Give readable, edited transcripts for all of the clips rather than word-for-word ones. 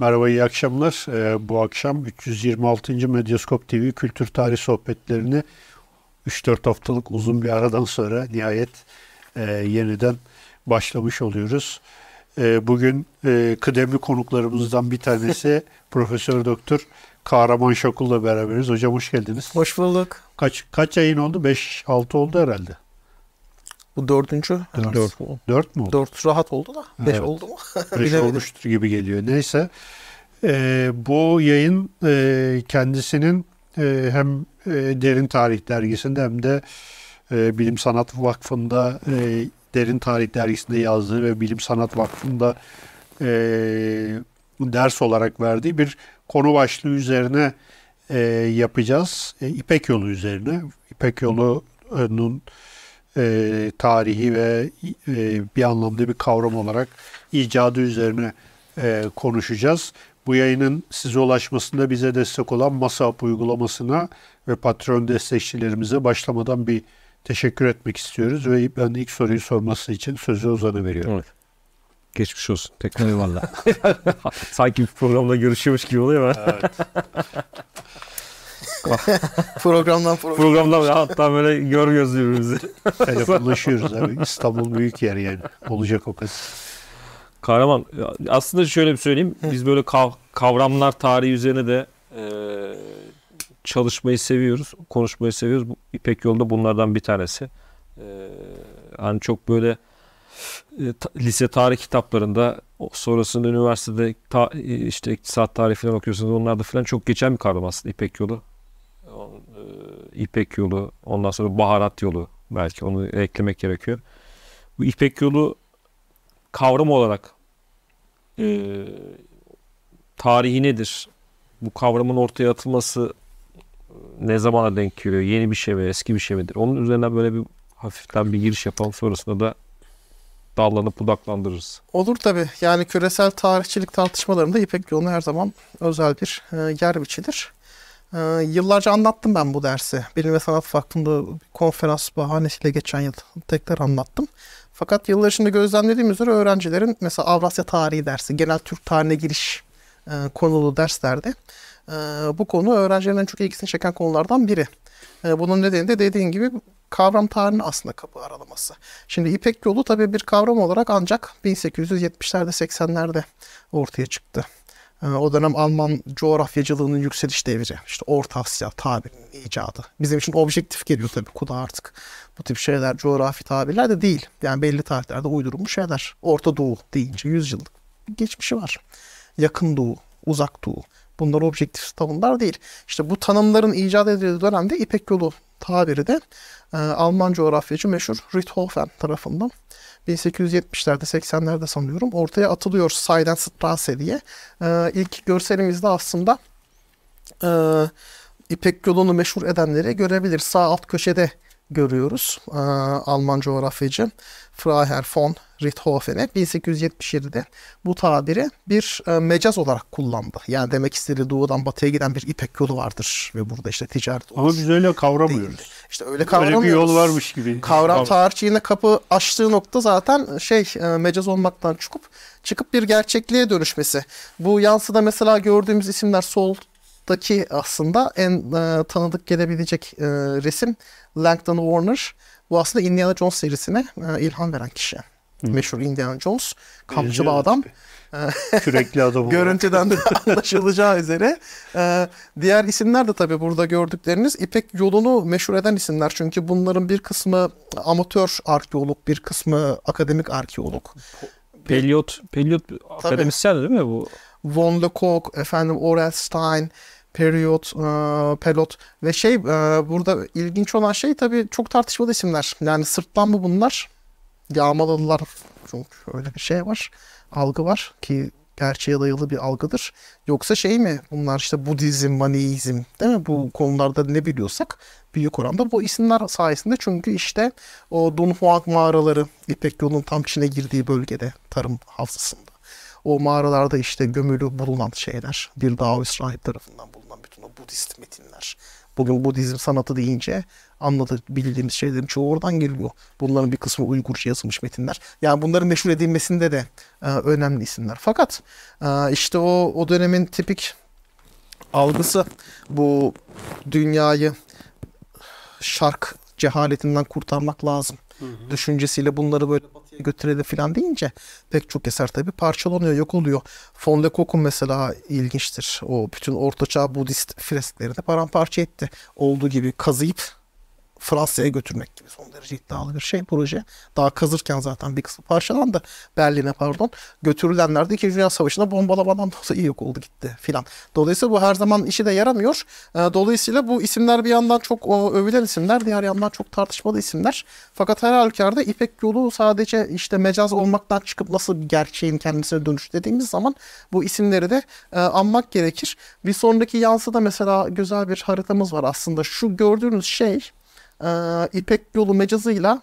Merhaba, iyi akşamlar. Bu akşam 326. Medyaskop TV Kültür Tarih Sohbetlerini 3-4 haftalık uzun bir aradan sonra nihayet yeniden başlamış oluyoruz. Bugün kıdemli konuklarımızdan bir tanesi Profesör Doktor Kahraman Şokul'la beraberiz. Hocam hoş geldiniz. Hoş bulduk. Kaç yayın oldu? 5-6 oldu herhalde. Bu dördüncü. Dört mü oldu? Dört rahat oldu da. Evet. Beş oldu mu? Beş olmuştur gibi geliyor. Neyse. Bu yayın kendisinin hem Derin Tarih Dergisi'nde hem de Bilim Sanat Vakfı'nda Derin Tarih Dergisi'nde yazdığı ve Bilim Sanat Vakfı'nda ders olarak verdiği bir konu başlığı üzerine yapacağız. İpek Yolu üzerine. İpek Yolu'nun tarihi ve bir anlamda bir kavram olarak icadı üzerine konuşacağız. Bu yayının size ulaşmasında bize destek olan MasaApp uygulamasına ve Patreon destekçilerimize başlamadan bir teşekkür etmek istiyoruz ve ben ilk soruyu sorması için sözü Ozan'a veriyorum. Evet. Geçmiş olsun. Tekrar eyvallah. Sanki bir programda görüşüyormuş gibi oluyor ama. Evet. Programdan hatta böyle görüyoruz birbirimizi. Telefonlaşıyoruz abi. İstanbul büyük yer yani. Olacak o kadar. Kahraman, aslında şöyle bir söyleyeyim. Biz böyle kavramlar tarihi üzerine de çalışmayı seviyoruz. Konuşmayı seviyoruz. İpek Yolu'nda bunlardan bir tanesi. Hani çok böyle lise tarih kitaplarında sonrasında üniversitede işte iktisat tarihi falan okuyorsunuz. Onlarda falan çok geçen bir kavram aslında İpek Yolu. İpek Yolu, ondan sonra Baharat Yolu, belki onu eklemek gerekiyor. Bu İpek Yolu kavram olarak tarihi nedir? Bu kavramın ortaya atılması ne zamana denk geliyor? Yeni bir şey mi, eski bir şey midir? Onun üzerine böyle bir hafiften bir giriş yapalım, sonrasında da dallanıp budaklandırırız. Olur tabii. Yani küresel tarihçilik tartışmalarında İpek Yolu'na her zaman özel bir yer biçilir. Yıllarca anlattım ben bu dersi. Bilim ve Sanat Vakfı'nda konferans bahanesiyle geçen yıl tekrar anlattım. Fakat yıllar içinde gözlemlediğim üzere öğrencilerin mesela Avrasya tarihi dersi, genel Türk tarihine giriş konulu derslerde bu konu öğrencilerin en çok ilgisini çeken konulardan biri. Bunun nedeni de dediğin gibi kavram tarihinin aslında kapı aralaması. Şimdi İpek Yolu tabii bir kavram olarak ancak 1870'lerde 80'lerde ortaya çıktı. O dönem Alman coğrafyacılığının yükseliş devri, işte Orta Asya tabirinin icadı. Bizim için objektif geliyor tabii. Kuda artık bu tip şeyler coğrafi tabirler de değil. Yani belli tarihlerde uydurulmuş şeyler. Orta Doğu deyince 100 yıllık geçmişi var. Yakın Doğu, Uzak Doğu. Bunlar objektif tanımlar değil. İşte bu tanımların icat edildiği dönemde İpek Yolu tabiri de Alman coğrafyacı meşhur Richthofen tarafından 1870'lerde 80'lerde sanıyorum ortaya atılıyor Seidenstrasse diye. İlk görselimizde aslında İpek Yolu'nu meşhur edenleri görebiliriz. Sağ alt köşede görüyoruz Alman coğrafyacı Freiherr von Richthofen'e 1877'de bu tabiri bir mecaz olarak kullandı. Yani demek istediği doğudan batıya giden bir İpek Yolu vardır ve burada işte ticaret olur. Ama biz öyle kavramıyoruz. Değil. İşte öyle kavramıyoruz. Öyle bir yol varmış gibi. Kavram tarihçiliğine kapı açtığı nokta zaten mecaz olmaktan çıkıp bir gerçekliğe dönüşmesi. Bu yansıda mesela gördüğümüz isimler soldaki aslında en tanıdık gelebilecek resim Langdon Warner. Bu aslında Indiana Jones serisine ilham veren kişi. Meşhur Indiana Jones, kampçılı adam. Kürekli adam. Görüntüden de anlaşılacağı üzere. Diğer isimler de tabii burada gördükleriniz İpek Yolu'nu meşhur eden isimler. Çünkü bunların bir kısmı amatör arkeolog, bir kısmı akademik arkeolog. Peliot akademisyen değil mi bu? Von Lecoq, Orel Stein, Pelot ve burada ilginç olan tabii çok tartışmalı isimler. Yani sırtlan mı bunlar? Yağmaladılar. Çünkü öyle bir şey var. Algı var ki gerçeğe dayalı bir algıdır. Yoksa mi? Bunlar işte Budizm, Maniizm değil mi? Bu konularda ne biliyorsak büyük oranda bu isimler sayesinde çünkü işte o Dunhuang mağaraları İpek Yolu'nun tam içine girdiği bölgede tarım havzasında. O mağaralarda işte gömülü bulunan şeyler. Bir Daoist rahip tarafından bulunan bütün o Budist metinler. Bugün Budizm sanatı deyince anlatabildiğimiz şeylerin çoğu oradan geliyor. Bunların bir kısmı Uygurca yazılmış metinler. Yani bunların meşhur edilmesinde de önemli isimler. Fakat işte o dönemin tipik algısı bu dünyayı şark cehaletinden kurtarmak lazım. Düşüncesiyle bunları böyle batıya götürelim falan deyince pek çok eser tabii parçalanıyor, yok oluyor. Von Lecoq'un mesela ilginçtir. O bütün ortaçağ Budist fresklerini paramparça etti. Olduğu gibi kazıyıp Fransa'ya götürmek gibi son derece iddialı bir şey proje. Daha kazırken zaten bir kısmı parçalandı. Berlin'e götürülenler de 2. Dünya Savaşı'nda bombalamadan dolayı yok oldu gitti filan. Dolayısıyla bu her zaman işi de yaramıyor. Dolayısıyla bu isimler bir yandan çok övülen isimler, diğer yandan çok tartışmalı isimler. Fakat her halükarda İpek Yolu sadece işte mecaz olmaktan çıkıp nasıl bir gerçeğin kendisine dönüş dediğimiz zaman bu isimleri de anmak gerekir. Bir sonraki yansıda mesela güzel bir haritamız var aslında. Şu gördüğünüz şey İpek Yolu mecazıyla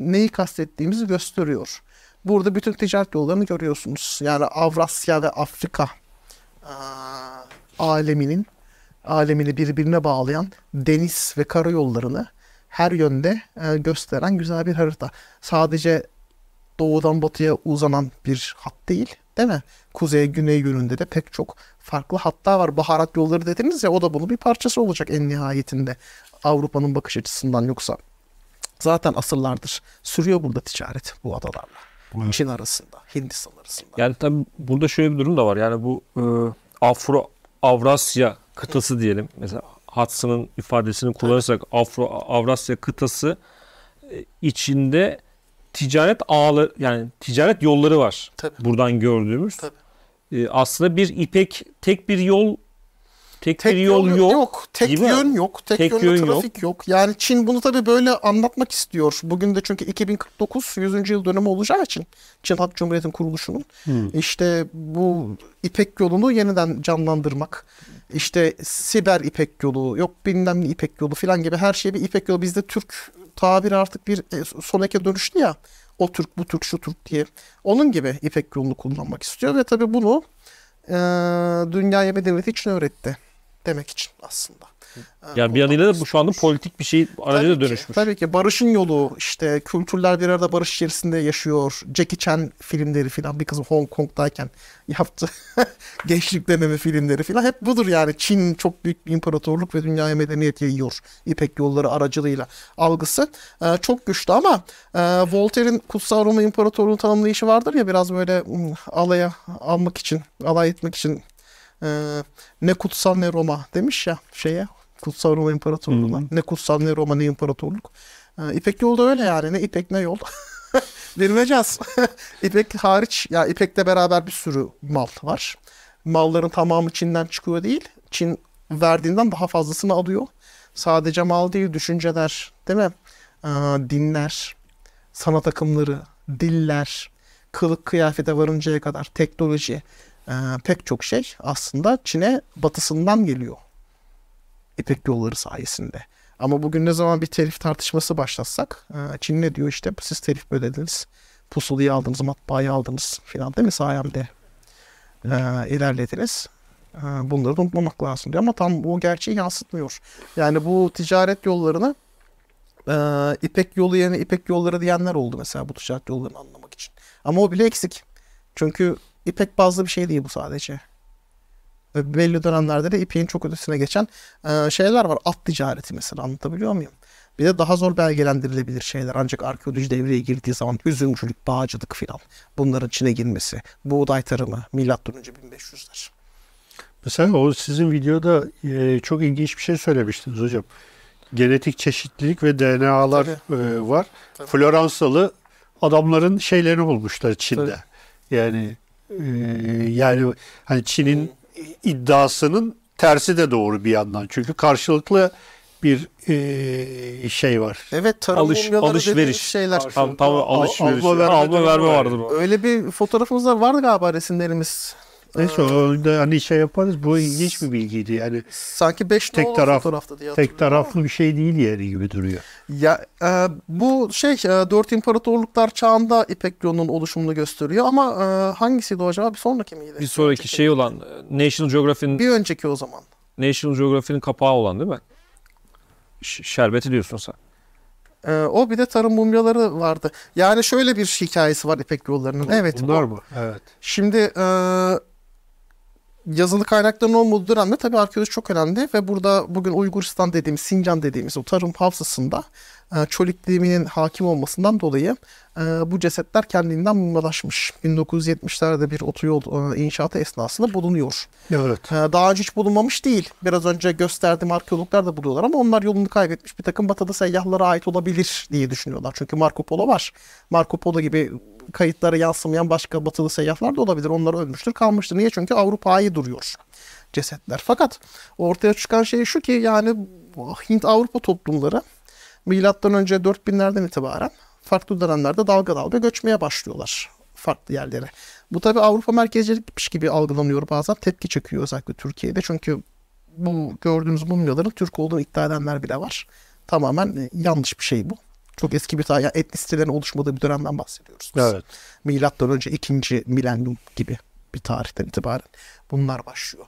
neyi kastettiğimizi gösteriyor. Burada bütün ticaret yollarını görüyorsunuz. Yani Avrasya ve Afrika alemini birbirine bağlayan deniz ve karayollarını her yönde gösteren güzel bir harita. Sadece doğudan batıya uzanan bir hat değil, değil mi? Kuzey, güney yönünde de pek çok farklı hatta var. Baharat yolları dediniz ya, o da bunun bir parçası olacak en nihayetinde. Avrupa'nın bakış açısından, yoksa zaten asırlardır sürüyor burada ticaret bu adalarla. Evet. Çin arasında, Hindistan arasında. Yani tabii burada şöyle bir durum da var. Yani bu Afro-Avrasya kıtası diyelim. Mesela Hudson'ın ifadesini kullanırsak Afro-Avrasya kıtası içinde ticaret ağları, yani ticaret yolları var. Tabii. Buradan gördüğümüz. Tabii. Aslında bir İpek tek bir yol yok. Tek yön trafik yok. Yani Çin bunu tabii böyle anlatmak istiyor. Bugün de çünkü 2049 100. yıl dönümü olacağı için Çin Halk Cumhuriyeti'nin kuruluşunun işte bu İpek yolunu yeniden canlandırmak. İşte siber İpek yolu, yok bilmem ne İpek yolu falan gibi her şey bir İpek yolu. Bizde Türk tabiri artık bir sonraki dönüştü ya. O Türk, bu Türk, şu Türk diye. Onun gibi İpek yolunu kullanmak istiyor ve tabii bunu Dünya Yeme Devleti için öğretti. Demek için aslında. Yani bir yanıyla da bu şu anda politik bir şey aracına dönüşmüş. Tabii ki barışın yolu, işte kültürler bir arada barış içerisinde yaşıyor. Jackie Chan filmleri filan, bir kızım Hong Kong'dayken yaptı. Gençlik dönemi filmleri filan hep budur yani. Çin çok büyük bir imparatorluk ve dünyaya medeniyet yayıyor İpek yolları aracılığıyla algısı çok güçlü. Ama Voltaire'in Kutsal Roma İmparatorluğu'nun tanımlayışı vardır ya, biraz böyle alaya almak için, alay etmek için ne kutsal ne Roma demiş ya şeye, Kutsal Roma İmparatorluğu'na. Ne kutsal ne Roma ne imparatorluk. İpek yolu da öyle yani. Ne İpek ne yol. Bilmeyeceğiz. İpek hariç, ya İpek'le beraber bir sürü mal var. Malların tamamı Çin'den çıkıyor değil. Çin verdiğinden daha fazlasını alıyor. Sadece mal değil, düşünceler, değil mi? Dinler, sanat akımları, diller, kılık kıyafete varıncaya kadar, teknoloji, pek çok şey aslında Çin'e batısından geliyor. İpek yolları sayesinde. Ama bugün ne zaman bir telif tartışması başlatsak Çin ne diyor, işte siz telif ödediniz, pusuluyu aldınız, matbaayı aldınız filan, değil mi, sayemde ilerlediniz. Bunları da unutmamak lazım diyor ama tam o gerçeği yansıtmıyor. Yani bu ticaret yollarını İpek yolu yerine İpek yolları diyenler oldu mesela, bu ticaret yollarını anlamak için. Ama o bile eksik. Çünkü İpek bazlı bir şey değil bu sadece. Belli dönemlerde de ipeğin çok ötesine geçen şeyler var. At ticareti mesela, anlatabiliyor muyum? Bir de daha zor belgelendirilebilir şeyler. Ancak arkeoloji devreye girdiği zaman üzümcülük, bağcılık filan. Bunların içine girmesi. Buğday tarımı. Milattan önce 1500'ler. Mesela o sizin videoda çok ilginç bir şey söylemiştiniz hocam. Genetik çeşitlilik ve DNA'lar var. Tabii. Floransalı adamların şeylerini bulmuşlar Çin'de. Tabii. Yani hani Çin'in iddiasının tersi de doğru bir yandan. Çünkü karşılıklı bir şey var. Evet, tarım mumyaları dediğimiz şeyler. Alışveriş. Alma verme vardı bu. Öyle bir fotoğrafımız da vardı galiba, resimlerimiz. Neyse hani şey yaparız. Bu ilginç bir bilgiydi. Yani sanki 5 tek taraflı diye, tek taraflı bir şey değil yeri gibi duruyor. Ya bu şey 4 imparatorluklar çağında İpek yolunun oluşumunu gösteriyor ama hangisiydi acaba? Bir sonraki miydi? Bir sonraki şey olan National Geographic'in, bir önceki o zaman. National Geographic'in kapağı olan, değil mi? şerbeti diyorsun sen. O bir de tarım mumyaları vardı. Yani şöyle bir hikayesi var İpek Yolları'nın. Evet. Bunlar mı? Evet. Şimdi yazılı kaynakların olmadığı dönemde tabii arkeoloji çok önemli ve burada bugün Uyguristan dediğimiz, Sincan dediğimiz o tarım havzasında çöl ikliminin hakim olmasından dolayı bu cesetler kendinden mumyalaşmış. 1970'lerde bir otoyol inşaatı esnasında bulunuyor. Evet. Daha önce hiç bulunmamış değil. Biraz önce gösterdiğim arkeologlar da buluyorlar ama onlar yolunu kaybetmiş. Bir takım batıda seyyahlara ait olabilir diye düşünüyorlar. Çünkü Marco Polo var. Marco Polo gibi kayıtlara yansımayan başka batılı seyyahlar da olabilir. Onlar ölmüştür, kalmıştır. Niye? Çünkü Avrupa'yı duruyor cesetler. Fakat ortaya çıkan şey şu ki yani Hint-Avrupa toplumları milattan önce 4000'lerden itibaren farklı dönemlerde dalga dalga göçmeye başlıyorlar farklı yerlere. Bu tabi Avrupa merkezcilikmiş gibi algılanıyor bazen. Tepki çıkıyor özellikle Türkiye'de. Çünkü bu gördüğünüz mumyaların Türk olduğunu iddia edenler bile var. Tamamen yanlış bir şey bu. Çok eski bir tarih, yani etnisitelerin oluşmadığı bir dönemden bahsediyoruz biz. Evet. Milattan önce 2. milenyum gibi bir tarihten itibaren bunlar başlıyor.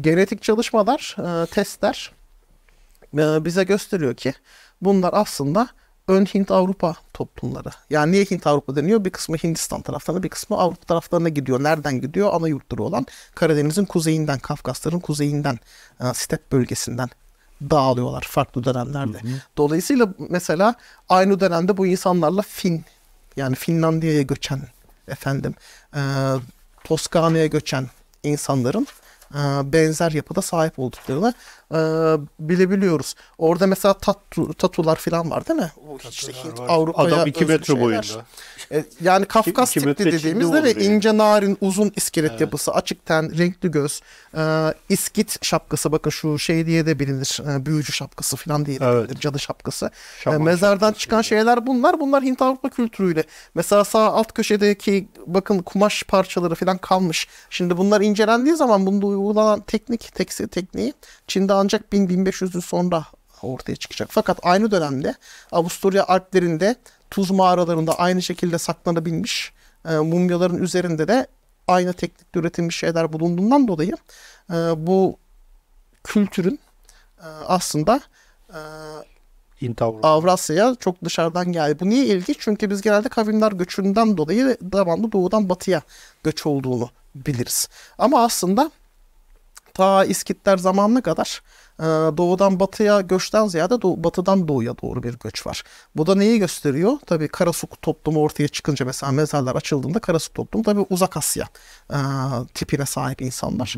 Genetik çalışmalar, testler bize gösteriyor ki bunlar aslında ön Hint-Avrupa toplumları. Yani niye Hint-Avrupa deniyor? Bir kısmı Hindistan taraflarına, bir kısmı Avrupa taraflarına gidiyor. Nereden gidiyor? Ana yurtları olan Karadeniz'in kuzeyinden, Kafkasların kuzeyinden, step bölgesinden dağılıyorlar farklı dönemlerde. Hı hı. Dolayısıyla mesela aynı dönemde bu insanlarla Finlandiya'ya göçen, Toskana'ya göçen insanların benzer yapıda sahip olduklarını bilebiliyoruz. Orada mesela tatular falan var değil mi? İşte Hint, Avrupa'ya adam 2 metre boyunda. Yani Kafkas tipli dediğimizde ve ince narin uzun iskelet yapısı, açık ten, renkli göz, iskit şapkası, bakın şu şey diye de bilinir, büyücü şapkası falan diye de bilinir, cadı şapkası. Mezardan şapkası çıkan şeyler bunlar. Bunlar Hint Avrupa kültürüyle. Mesela sağ alt köşedeki bakın kumaş parçaları falan kalmış. Şimdi bunlar incelendiği zaman bunda uygulanan tekstil tekniği Çin'de ancak 1000-1500 yıl sonra ortaya çıkacak. Fakat aynı dönemde Avusturya Alplerinde tuz mağaralarında aynı şekilde saklanabilmiş mumyaların üzerinde de aynı teknikle üretilmiş şeyler bulunduğundan dolayı bu kültürün aslında Avrasya'ya çok dışarıdan geldi. Bu niye ilginç? Çünkü biz genelde kavimler göçünden dolayı devamlı doğudan batıya göç olduğunu biliriz. Ama aslında ta İskitler zamanına kadar doğudan batıya göçten ziyade batıdan doğuya doğru bir göç var. Bu da neyi gösteriyor? Tabii Karasuk toplumu ortaya çıkınca, mesela mezarlar açıldığında Karasuk toplumu tabii Uzak Asya tipine sahip insanlar.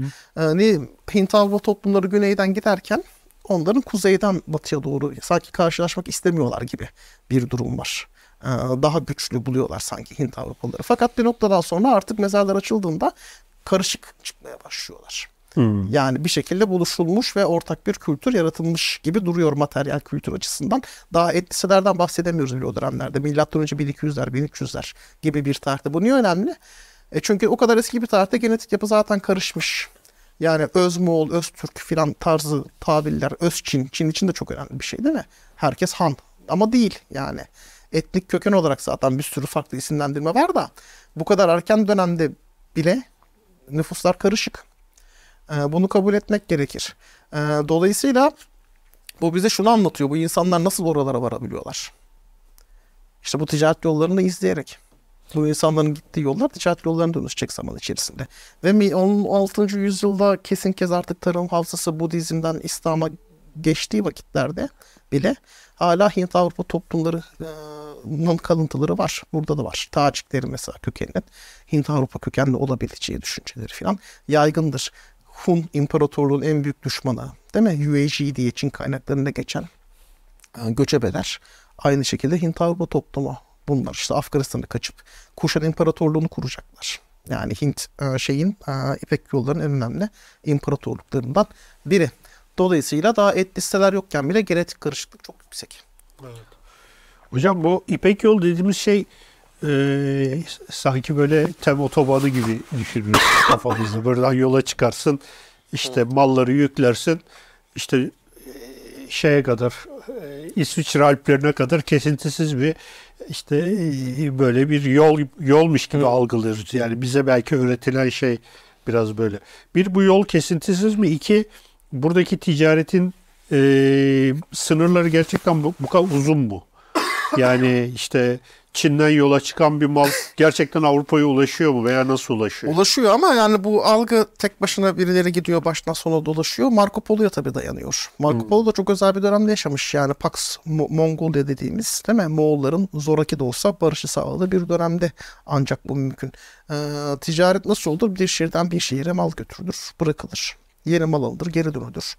Hint-Avrupa toplumları güneyden giderken onların kuzeyden batıya doğru sanki karşılaşmak istemiyorlar gibi bir durum var. Daha güçlü buluyorlar sanki Hint Avrupalıları. Fakat bir noktadan sonra artık mezarlar açıldığında karışık çıkmaya başlıyorlar. Hmm. Yani bir şekilde buluşulmuş ve ortak bir kültür yaratılmış gibi duruyor materyal kültür açısından. Daha etnisitelerden bahsedemiyoruz bile o dönemlerde. Milattan önce 1200'ler, 1300'ler gibi bir tarihte. Bu niye önemli? Çünkü o kadar eski bir tarihte genetik yapı zaten karışmış. Yani öz Moğol, öz Türk filan tarzı tabirler, öz Çin. Çin için de çok önemli bir şey değil mi? Herkes Han ama değil yani. Etnik köken olarak zaten bir sürü farklı isimlendirme var da bu kadar erken dönemde bile nüfuslar karışık. Bunu kabul etmek gerekir. Dolayısıyla bu bize şunu anlatıyor. Bu insanlar nasıl oralara varabiliyorlar? İşte bu ticaret yollarını izleyerek. Bu insanların gittiği yollar ticaret yollarına dönüşecek zaman içerisinde. Ve 16. yüzyılda kesin kez artık tarım havzası Budizm'den İslam'a geçtiği vakitlerde bile hala Hint-Avrupa toplumlarının kalıntıları var. Burada da var. Taciklerin mesela kökeninin Hint-Avrupa kökenli olabileceği düşünceleri falan yaygındır. Hun İmparatorluğu'nun en büyük düşmanı değil mi? Yueji diye Çin kaynaklarında geçen göçebeler. Aynı şekilde Hint-Avrupa toplumu. Bunlar işte Afganistan'ı kaçıp Kuşan İmparatorluğu'nu kuracaklar. Yani Hint İpek Yolları'nın en önemli imparatorluklarından biri. Dolayısıyla daha etnisiteler yokken bile genetik karışıklık çok yüksek. Evet. Hocam bu İpek Yolu dediğimiz şey sanki böyle tem otobanı gibi düşünürüz kafamızda. Buradan yola çıkarsın, işte malları yüklersin, işte şeye kadar, İsviçre Alplerine kadar kesintisiz bir işte böyle bir yolmuş gibi algılıyoruz. Yani bize belki öğretilen şey biraz böyle. Bir, bu yol kesintisiz mi? İki, buradaki ticaretin sınırları gerçekten bu kadar uzun bu. Yani işte Çin'den yola çıkan bir mal gerçekten Avrupa'ya ulaşıyor mu veya nasıl ulaşıyor? Ulaşıyor ama yani bu algı tek başına birileri gidiyor baştan sona dolaşıyor. Marco Polo'ya tabii dayanıyor. Marco Polo da çok özel bir dönemde yaşamış yani Pax Mongolia dediğimiz, değil mi? Moğolların zoraki de olsa barışı sağladığı bir dönemde ancak bu mümkün. Ticaret nasıl olur? Bir şehirden bir şehire mal götürülür, bırakılır. Yeni mal alınır, geri dönülür.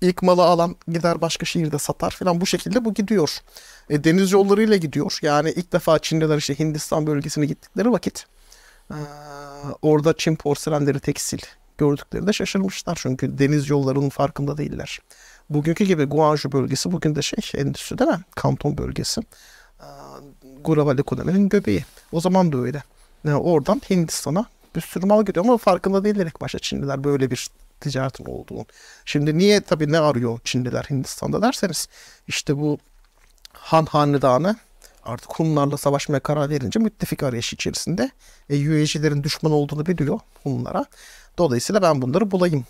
İlk malı alan gider başka şehirde satar falan, bu şekilde bu gidiyor. Deniz yollarıyla gidiyor. Yani ilk defa Çinliler işte Hindistan bölgesine gittikleri vakit orada Çin porselenleri, tekstil gördüklerinde şaşırmışlar. Çünkü deniz yollarının farkında değiller. Bugünkü gibi Guangzhou bölgesi bugün de endüstri değil mi? Kanton bölgesi. Global ekonominin göbeği. O zaman da öyle. Yani oradan Hindistan'a bir sürü mal gidiyor ama farkında değiller ilk başta Çinliler böyle bir ticaretin olduğunu. Şimdi niye tabii ne arıyor Çinliler Hindistan'da derseniz işte bu Han Hanedanı artık Hunlarla savaşmaya karar verince müttefik arayışı içerisinde Yuecilerin düşman olduğunu biliyor Hunlara. Dolayısıyla ben bunları bulayım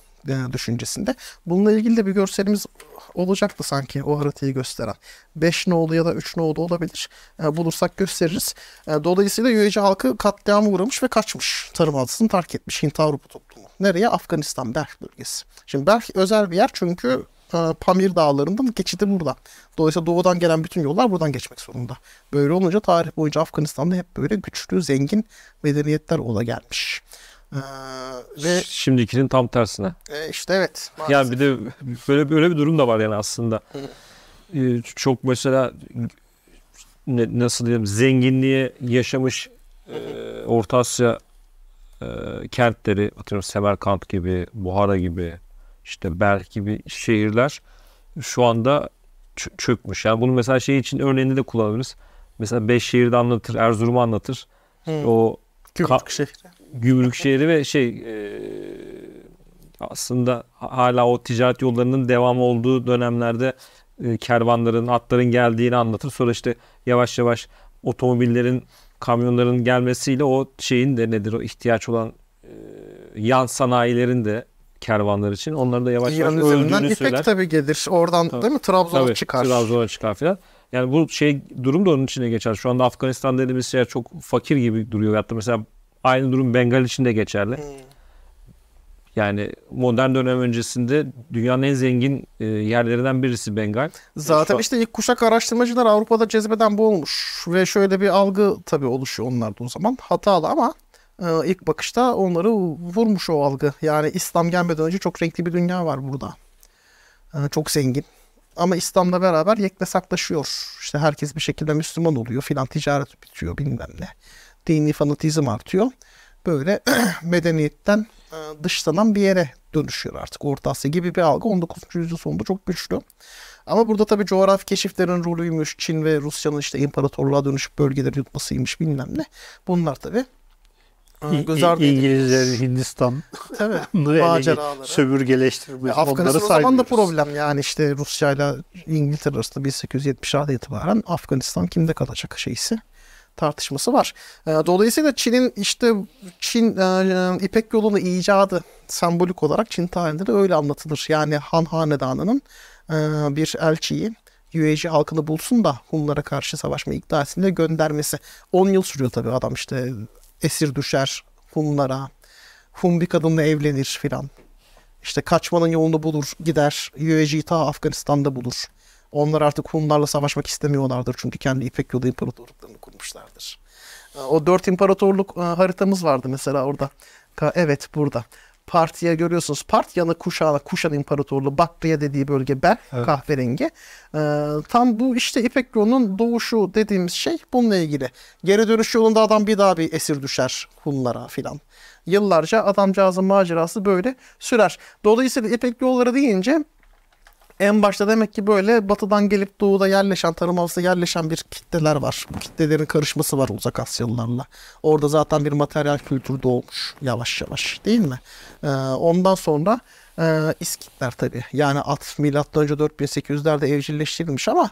düşüncesinde. Bununla ilgili de bir görselimiz olacaktı sanki o haritayı gösteren. 5 nolu ya da 3 nolu olabilir. Bulursak gösteririz. Dolayısıyla Yueci halkı katliama uğramış ve kaçmış. Tarım adasını terk etmiş Hint Avrupa toplumu. Nereye? Afganistan, Berk bölgesi. Şimdi Berk özel bir yer çünkü Pamir dağlarının geçidi burada. Dolayısıyla doğudan gelen bütün yollar buradan geçmek zorunda. Böyle olunca tarih boyunca Afganistan'da hep böyle güçlü, zengin medeniyetler ola gelmiş. Ve şimdikinin tam tersine. İşte evet. Maalesef. Yani bir de böyle bir durum da var yani aslında. Çok mesela nasıl diyeyim zenginliğe yaşamış Orta Asya kentleri, atıyorum Semerkant gibi, Buhara gibi, işte Berk gibi şehirler şu anda çökmüş. Yani bunu mesela şey için örneğini de kullanırız. Mesela Beşşehir'de anlatır, Erzurum'u anlatır. O Gümrükşehir'i ve aslında hala o ticaret yollarının devamı olduğu dönemlerde kervanların, atların geldiğini anlatır. Sonra işte yavaş yavaş otomobillerin, kamyonların gelmesiyle o şeyin de nedir o ihtiyaç olan yan sanayilerin de kervanlar için. Onları da yavaş yavaş öldüğünü söyler. İpek tabii gelir. Oradan tabii, değil mi? Trabzon'a çıkar. Trabzon'a çıkar falan. Yani bu durum da onun içine geçer. Şu anda Afganistan dediğimiz yer çok fakir gibi duruyor. Hatta mesela aynı durum Bengal için de geçerli. Yani modern dönem öncesinde dünyanın en zengin yerlerinden birisi Bengal. Zaten işte ilk kuşak araştırmacılar Avrupa'da cezbeden bu olmuş. Ve şöyle bir algı tabii oluşuyor onlarda o zaman. Hatalı ama ilk bakışta onları vurmuş o algı. Yani İslam gelmeden önce çok renkli bir dünya var burada. Çok zengin. Ama İslam'la beraber yeknesaklaşıyor. İşte herkes bir şekilde Müslüman oluyor filan, ticaret bitiyor bilmem ne. Dini fanatizm artıyor. Böyle medeniyetten dışlanan bir yere dönüşüyor artık. Orta Asya gibi bir algı 19. yüzyıl sonunda çok güçlü. Ama burada tabii coğrafi keşiflerin rolüymüş. Çin ve Rusya'nın işte imparatorluğa dönüşüp bölgeleri yutmasıymış bilmem ne. Bunlar tabii İngilizlerin Hindistan maceraları, sömürgeleştirme. Afganistan o zaman da problem yani işte Rusya ile İngiltere arasında 1870'lerde itibaren Afganistan kimde kalacak şeysi tartışması var. Dolayısıyla Çin'in işte İpek yolunu icadı sembolik olarak Çin tarihinde de öyle anlatılır. Yani Han Hanedanı'nın bir elçiyi Yueci halkını bulsun da Hunlara karşı savaşma iddiasıyla göndermesi. 10 yıl sürüyor tabii adam işte esir düşer Hunlara. Hun bir kadınla evlenir filan. İşte kaçmanın yolunu bulur gider. Yueci'yi ta Afganistan'da bulur. Onlar artık Hunlarla savaşmak istemiyorlardır. Çünkü kendi İpek Yolu imparatorluklarını kurmuşlardır. O 4 imparatorluk haritamız vardı mesela orada. Evet burada. Partya görüyorsunuz. Partyanı Kuşan İmparatorluğu, Bakriye dediği bölge Berk, evet. Kahverengi. Tam bu işte İpek Yolu'nun doğuşu dediğimiz şey bununla ilgili. Geri dönüş yolunda adam bir esir düşer Hunlara filan. Yıllarca adamcağızın macerası böyle sürer. Dolayısıyla İpek Yolları deyince en başta demek ki böyle batıdan gelip doğuda yerleşen, tarım havası yerleşen bir kitleler var. Bu kitlelerin karışması var Uzak Asyalılarla. Orada zaten bir materyal kültür doğmuş yavaş yavaş değil mi? Ondan sonra İskitler tabii. Yani at milattan önce 4800'lerde evcilleştirilmiş ama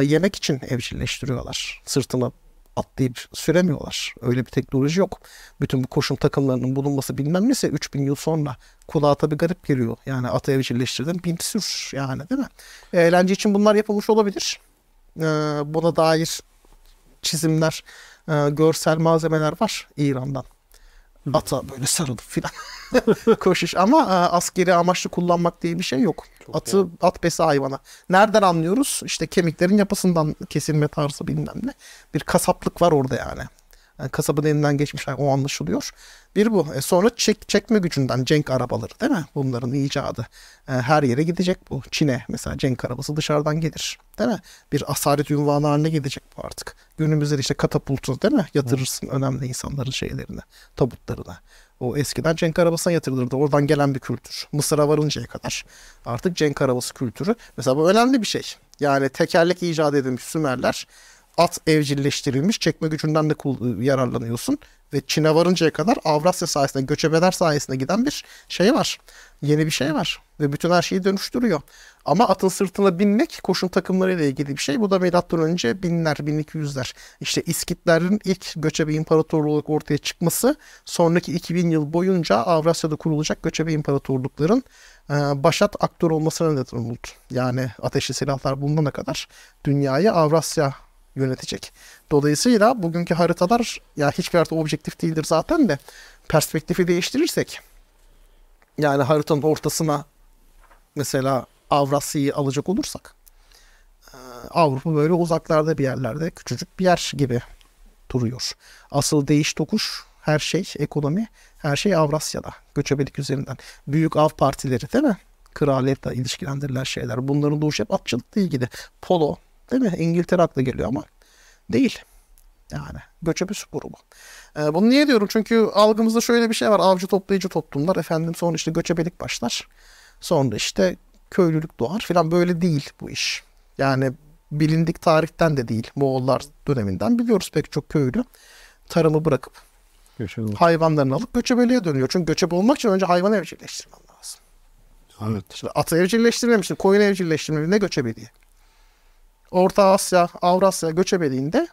yemek için evcilleştiriyorlar. Sırtına atlayıp süremiyorlar. Öyle bir teknoloji yok. Bütün bu koşum takımlarının bulunması bilmem neyse 3000 yıl sonra kulağa tabii garip geliyor. Yani atı evcilleştirdin, bin sür yani, değil mi? Eğlence için bunlar yapılmış olabilir. Buna dair çizimler, görsel malzemeler var İran'dan. Ata böyle sarılıp filan koşuş ama askeri amaçlı kullanmak diye bir şey yok. Çok atı yani. At besi hayvana. Nereden anlıyoruz? İşte kemiklerin yapısından kesilme tarzı bilmem ne. Bir kasaplık var orada yani. Kasabın elinden geçmiş, o anlaşılıyor. Bir bu. Sonra çekme gücünden cenk arabaları, değil mi? Bunların icadı. Her yere gidecek bu. Çin'e mesela cenk arabası dışarıdan gelir, değil mi? Bir asaret ünvanı haline gidecek bu artık. Günümüzde işte katapultu, değil mi? Yatırırsın önemli insanların şeylerine, tabutlarına. O eskiden cenk arabasına yatırılırdı. Oradan gelen bir kültür. Mısır'a varıncaya kadar. Artık cenk arabası kültürü. Mesela bu önemli bir şey. Yani tekerlek icat edilmiş Sümerler. At evcilleştirilmiş, çekme gücünden de yararlanıyorsun ve Çin'e varıncaya kadar Avrasya sayesinde, göçebeler sayesinde giden bir şey var. Yeni bir şey var ve bütün her şeyi dönüştürüyor. Ama atın sırtına binmek koşun takımlarıyla ilgili bir şey. Bu da Milattan önce 1000'ler, 1200'ler. İşte İskitlerin ilk göçebe imparatorluğu olarak ortaya çıkması, sonraki 2000 yıl boyunca Avrasya'da kurulacak göçebe imparatorlukların başat aktör olmasına neden oldu. Yani ateşli silahlar bulunana kadar dünyayı Avrasya yönetecek. Dolayısıyla bugünkü haritalar, ya hiçbir harita objektif değildir zaten de, perspektifi değiştirirsek, yani haritanın ortasına mesela Avrasya'yı alacak olursak, Avrupa böyle uzaklarda bir yerlerde küçücük bir yer gibi duruyor. Asıl değiş tokuş, her şey ekonomi, her şey Avrasya'da, göçebelik üzerinden. Büyük av partileri, değil mi? Kraliyetle ilişkilendirilen şeyler. Bunların doğuşu hep atçılıkla ilgili. Polo, değil mi? İngiltere aklı geliyor ama değil. Yani göçebe sporu bu. Bunu niye diyorum? Çünkü algımızda şöyle bir şey var. Avcı toplayıcı toplumlar. Efendim sonra işte göçebelik başlar. Sonra işte köylülük doğar falan. Böyle değil bu iş. Yani bilindik tarihten de değil. Moğollar döneminden biliyoruz pek çok köylü. Tarımı bırakıp göçebe, hayvanlarını alıp göçebeliğe dönüyor. Çünkü göçebe olmak için önce hayvan evcilleştirmen lazım. Evet. İşte atı evcilleştirmemişsin. Koyun evcilleştirmemişsin. Ne göçebeliği? Orta Asya, Avrasya göçebeliğinde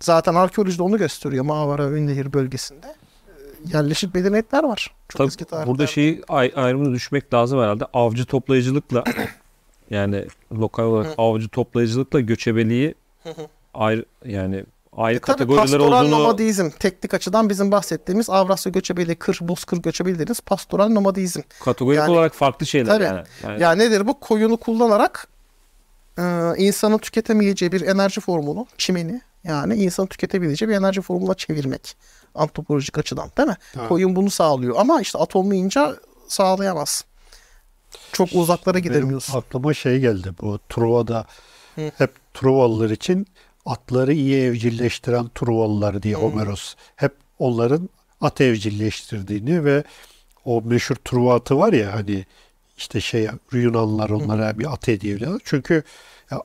zaten arkeolojide onu gösteriyor. Mağara, Ünnehir bölgesinde yerleşik medeniyetler var. Çok tabii eski tarihler. Burada şeyi ayrımını düşmek lazım herhalde. Avcı toplayıcılıkla yani lokal olarak avcı toplayıcılıkla göçebeliği ayrı kategoriler olduğunu. Pastoral nomadizm. Teknik açıdan bizim bahsettiğimiz Avrasya göçebeliği, bozkır göçebeliği deriz. Pastoral nomadizm. Kategorik yani, olarak farklı şeyler. Tabii. Yani nedir bu? Koyunu kullanarak insanın tüketemeyeceği bir enerji formunu, çimeni yani insanın tüketebileceği bir enerji formuna çevirmek antropolojik açıdan, değil mi? Ha. Koyun bunu sağlıyor ama işte at olmayınca sağlayamaz. Çok uzaklara gidemiyorsun. Aklıma şey geldi, bu Truva'da hep Truvalılar için atları iyi evcilleştiren Truvalılar diye Homeros hep onların at evcilleştirdiğini ve o meşhur Truva atı var ya, hani İşte Yunanlılar onlara bir at hediye ediyorlar. Çünkü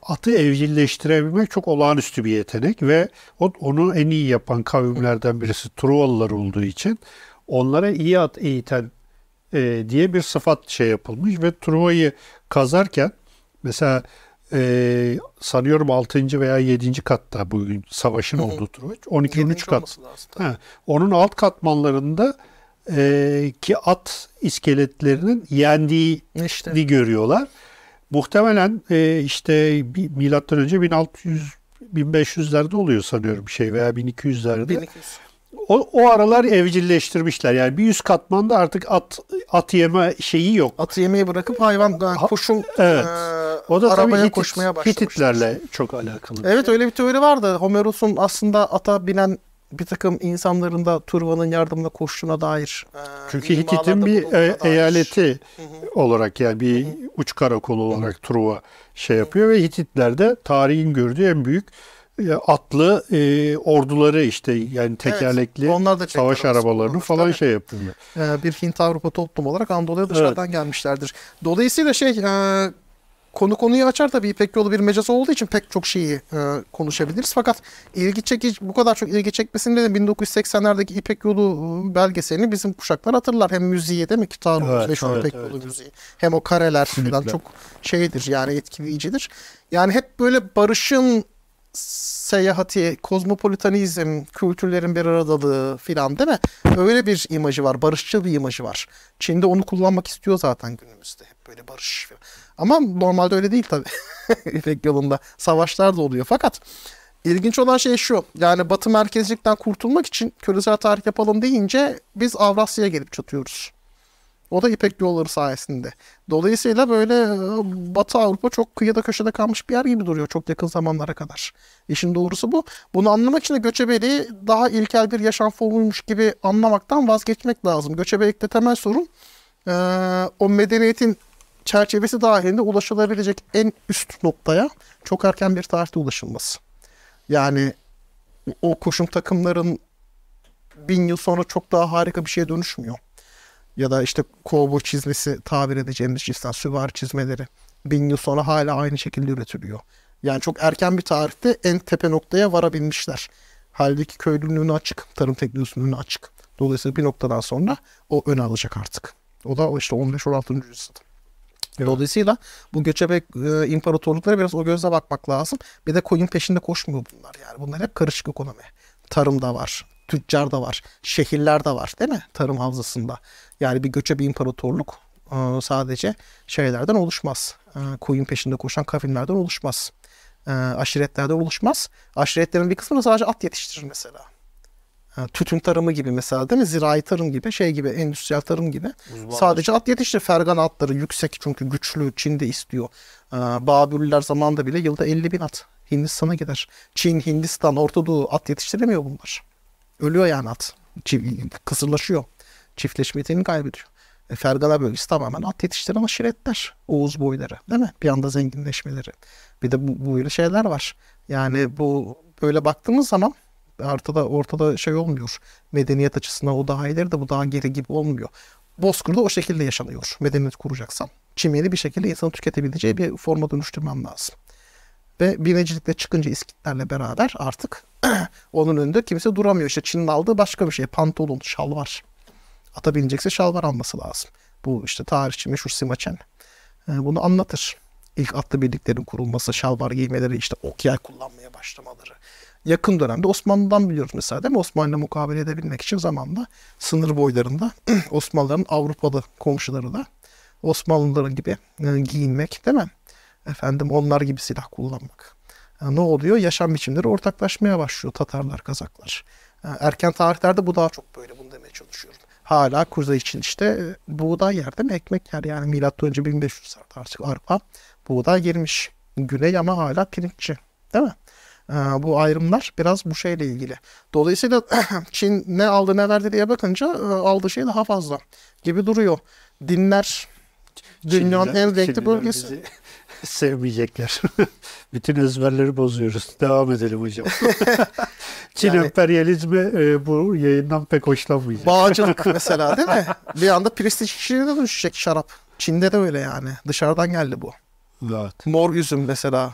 atı evcilleştirebilmek çok olağanüstü bir yetenek ve onu en iyi yapan kavimlerden birisi Truvalılar olduğu için onlara iyi at eğiten diye bir sıfat yapılmış ve Truva'yı kazarken mesela sanıyorum 6. veya 7. katta bugün savaşın olduğu Truva, 12-13 kat. Onun alt katmanlarında ki at iskeletlerinin yendiğini görüyorlar. Muhtemelen işte milattan önce 1600-1500'lerde oluyor sanıyorum veya 1200'lerde. 1200. O aralar evcilleştirmişler. Yani bir üst katmanda artık at yeme şeyi yok. Atı yemeyi bırakıp hayvan koşun. Evet. O da arabaya koşmaya başlamış. Hititlerle çok alakalı. Evet, öyle bir teori vardı. Homeros'un aslında ata binen bir takım insanların da Truva'nın yardımına koştuğuna dair. Çünkü Hitit'in bir eyaleti olarak, yani bir uç karakolu olarak Truva yapıyor ve Hititler de tarihin gördüğü en büyük atlı orduları, işte yani tekerlekli, evet, savaş arabalarını falan yapıyor. Bir Hint Avrupa toplum olarak Anadolu'ya dışarıdan gelmişlerdir. Dolayısıyla konuyu açar tabii, İpek Yolu bir mecazı olduğu için pek çok şeyi konuşabiliriz. Fakat bu kadar çok ilgi çekmesinde de 1980'lerdeki İpek Yolu belgeselini bizim kuşaklar hatırlar. Hem müziği, değil mi? Kitabımız ve şu İpek Yolu müziği. Hem o kareler falan çok şeydir yani, etkileyicidir. Yani hep böyle barışın seyahati, kozmopolitanizm, kültürlerin bir aradalığı filan değil mi? Öyle bir imajı var, barışçıl bir imajı var. Çin'de onu kullanmak istiyor zaten günümüzde. Hep böyle barış falan. Ama normalde öyle değil tabii. İpek yolunda savaşlar da oluyor. Fakat ilginç olan şey şu, yani Batı merkezcilikten kurtulmak için küresel tarih yapalım deyince biz Avrasya'ya gelip çatıyoruz. O da İpek yolları sayesinde. Dolayısıyla böyle Batı Avrupa çok kıyıda köşede kalmış bir yer gibi duruyor çok yakın zamanlara kadar. İşin doğrusu bu. Bunu anlamak için de göçebeliği daha ilkel bir yaşam formuymuş gibi anlamaktan vazgeçmek lazım. Göçebelikte temel sorun o medeniyetin çerçevesi dahilinde ulaşılabilecek en üst noktaya çok erken bir tarihte ulaşılması. Yani o koşum takımların 1000 yıl sonra çok daha harika bir şeye dönüşmüyor. Ya da işte kovboy çizmesi tabir edeceğimiz cinsten süvari çizmeleri 1000 yıl sonra hala aynı şekilde üretiliyor. Yani çok erken bir tarihte en tepe noktaya varabilmişler. Haldeki köylülüğünü açık, tarım teknolojisinin açık. Dolayısıyla bir noktadan sonra o öne alacak artık. O da işte 15-16. yüzyılda. Evet. Dolayısıyla bu göçebe imparatorluklara biraz o gözle bakmak lazım. Bir de koyun peşinde koşmuyor bunlar yani. Bunlar hep karışık ekonomi. Tarım da var, tüccar da var, şehirler de var değil mi? Tarım havzasında. Yani bir göçebe imparatorluk sadece şeylerden oluşmaz. Koyun peşinde koşan kavimlerden oluşmaz. Aşiretlerden oluşmaz. Aşiretlerin bir kısmını sadece at yetiştirir mesela. Tütün tarımı gibi mesela değil mi? Zirai tarım gibi, şey gibi, endüstriyel tarım gibi. Uzmanlar. Sadece at yetiştirir. Fergana atları yüksek çünkü güçlü. Çin'de istiyor. Babürler zamanında bile yılda 50.000 at Hindistan'a gider. Çin, Hindistan, Orta Doğu at yetiştiremiyor bunlar. Ölüyor yani at. Kısırlaşıyor. Çiftleşme yeteneğini kaybediyor. Fergana bölgesi tamamen at yetiştiren aşiretler. Oğuz boyları değil mi? Bir anda zenginleşmeleri. Bir de bu böyle şeyler var. Yani bu böyle baktığımız zaman ortada şey olmuyor. Medeniyet açısından o daha ileri de bu daha geri gibi olmuyor. Bozkır'da o şekilde yaşanıyor. Medeniyet kuracaksan. Çimeni bir şekilde insanı tüketebileceği bir forma dönüştürmem lazım. Ve binecilikle çıkınca İskitlerle beraber artık onun önünde kimse duramıyor. İşte Çin'in aldığı başka bir şey. Pantolon, şal var. Ata binecekse şalvar alması lazım. Bu işte tarihçi meşhur Sima Chen bunu anlatır. İlk atlı birliklerin kurulması, şalvar giymeleri, işte ok yay kullanmaya başlamaları. Yakın dönemde Osmanlı'dan biliyoruz mesela değil mi? Osmanlı'yla mukabele edebilmek için zamanla sınır boylarında Osmanlıların Avrupalı komşuları da Osmanlıların gibi giyinmek değil mi? Efendim onlar gibi silah kullanmak. Ne oluyor? Yaşam biçimleri ortaklaşmaya başlıyor Tatarlar, Kazaklar. Erken tarihlerde bu daha çok böyle, bunu demeye çalışıyorum. Hala kuzey için işte buğday yer değil mi? Ekmek yer yani milattan önce 1500'lerde artık arpa buğday girmiş. Güney ama hala pirinççi değil mi? Bu ayrımlar biraz bu şeyle ilgili. Dolayısıyla Çin ne aldı ne verdi diye bakınca aldığı şey daha fazla gibi duruyor. Dinler dünyanın en renkli bölgesi. Sevmeyecekler. Bütün ezberleri bozuyoruz. Devam edelim hocam. Çin yani, emperyalizmi bu yayından pek hoşlanmayacak. Bağcılık mesela değil mi? Bir anda prestij işlerine dönüşecek şarap. Çin'de de öyle yani. Dışarıdan geldi bu. Evet. Mor üzüm mesela.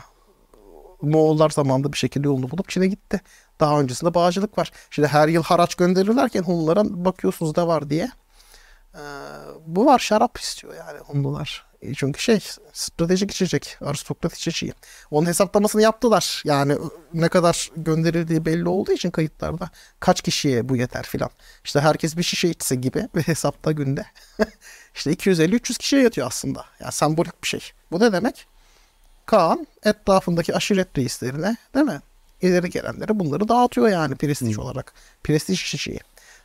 Moğollar zamanında bir şekilde yolunu bulup Çin'e gitti. Daha öncesinde bağcılık var. Şimdi her yıl haraç gönderirlerken Hunlulara bakıyorsunuz da var diye. Bu var, şarap istiyor yani Hunlular. Çünkü şey, stratejik içecek, aristokrat içeceği. Onun hesaplamasını yaptılar. Yani ne kadar gönderildiği belli olduğu için kayıtlarda. Kaç kişiye bu yeter filan. İşte herkes bir şişe içse gibi ve hesapta günde. İşte 250-300 kişiye yatıyor aslında. Yani sembolik bir şey. Bu ne demek? Kaan etrafındaki aşiret reislerine değil mi? İleri gelenlere bunları dağıtıyor yani prestij olarak. Prestij içeceği.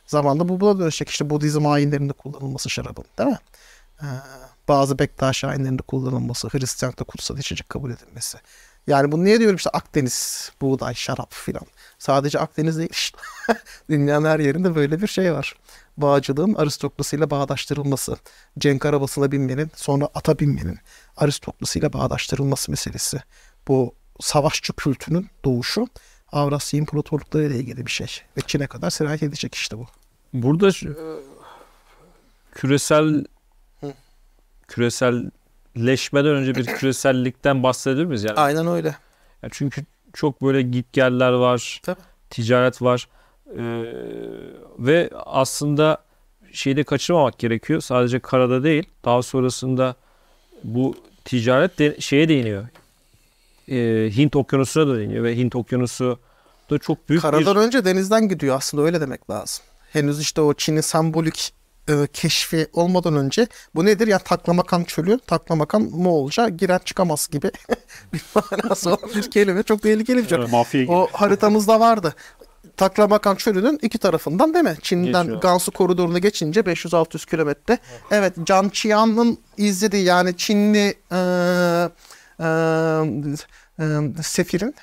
Zamanında bu buna dönüşecek. İşte Budizm ayinlerinde kullanılması şarabın değil mi? Bazı Bektaş ayinlerinde kullanılması, Hristiyanlıkta kutsal içecek kabul edilmesi. Yani bunu niye diyorum işte Akdeniz, buğday, şarap filan. Sadece Akdeniz değil işte. Dünyanın her yerinde böyle bir şey var. Bağcılığın aristokrasiyle bağdaştırılması, cenk arabasına binmenin, sonra ata binmenin aristokrasiyle bağdaştırılması meselesi. Bu savaşçı kültünün doğuşu Avrasya İmparatorlukları ile ilgili bir şey. Ve Çin'e kadar sirayet edecek işte bu. Burada küreselleşmeden önce bir küresellikten bahsediyor muyuz? Yani, aynen öyle. Yani çünkü çok böyle gitgeller var, tabii, ticaret var ve aslında şeyi de kaçırmamak gerekiyor. Sadece karada değil, daha sonrasında bu ticaret şeye değiniyor. Hint Okyanusu'na da deniyor ve Hint Okyanusu da çok büyük. Karadan önce denizden gidiyor aslında, öyle demek lazım. Henüz işte o Çin'in sembolik keşfi olmadan önce bu nedir? Yani Taklamakan çölü, Taklamakan Moğolca giren çıkamaz gibi bir manası olan bir kelime. Çok tehlikeli bir şey. Evet, o haritamızda vardı. Taklamakan çölünün iki tarafından değil mi? Çin'den geçiyor. Gansu koridorunu geçince 500-600 kilometre. Evet, Jiangqian'ın izleri, yani Çinli sefirin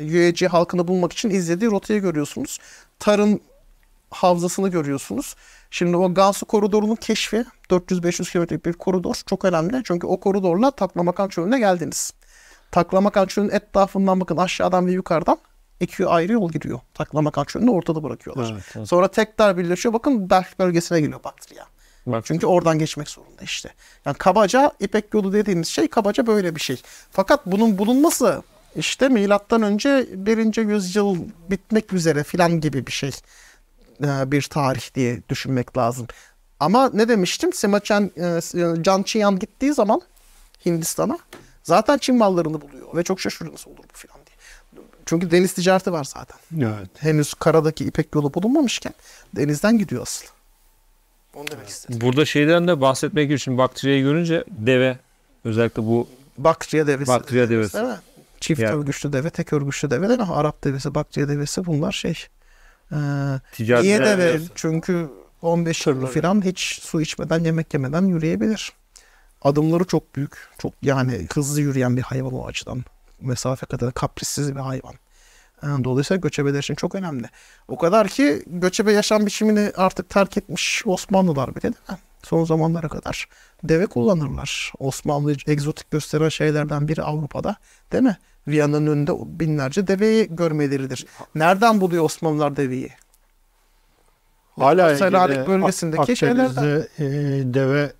Yueci halkını bulmak için izlediği rotayı görüyorsunuz. Tarım havzasını görüyorsunuz. Şimdi o Gansu koridorunun keşfi, 400-500 kilometrelik bir koridor, çok önemli. Çünkü o koridorla Taklamakan çölüne geldiniz. Taklamakan çölünün etrafından bakın, aşağıdan ve yukarıdan iki ayrı yol gidiyor. Taklamakan çölünü ortada bırakıyorlar. Evet, evet. Sonra tekrar birleşiyor. Bakın Berk bölgesine geliyor Baktriya. Bak. Çünkü oradan geçmek zorunda işte. Yani kabaca İpek yolu dediğimiz şey kabaca böyle bir şey. Fakat bunun bulunması işte milattan önce 1. yüzyıl bitmek üzere filan gibi bir şey. Bir tarih diye düşünmek lazım. Ama ne demiştim? Sima Jiangqian gittiği zaman Hindistan'a zaten Çin mallarını buluyor ve çok şaşırır, nasıl olur bu filan diye. Çünkü deniz ticareti var zaten. Evet. Henüz karadaki İpek yolu bulunmamışken denizden gidiyor asıl. Onu demek istedim. Burada şeyden de bahsetmek için, şimdi Baktriya'yı görünce deve, özellikle bu Baktriya devesi. Baktriya devesi. Değil mi? Çift yani. Örgüçlü deve, tek örgüçlü deve de Arap devesi, Baktriya devesi, bunlar şey. Niye deve? Çünkü 15 yıl falan hiç su içmeden, yemek yemeden yürüyebilir. Adımları çok büyük. Çok yani hızlı yürüyen bir hayvan o açıdan. Mesafe kadar kaprissiz bir hayvan. Dolayısıyla göçebeler için çok önemli. O kadar ki göçebe yaşam biçimini artık terk etmiş Osmanlılar bile değil mi? Son zamanlara kadar deve kullanırlar. Osmanlı egzotik gösteren şeylerden biri Avrupa'da değil mi? Viyana'nın önünde binlerce deveyi görmeleridir. Nereden buluyor Osmanlılar deveyi? Hala Selanik bölgesindeki şeylerden. Deve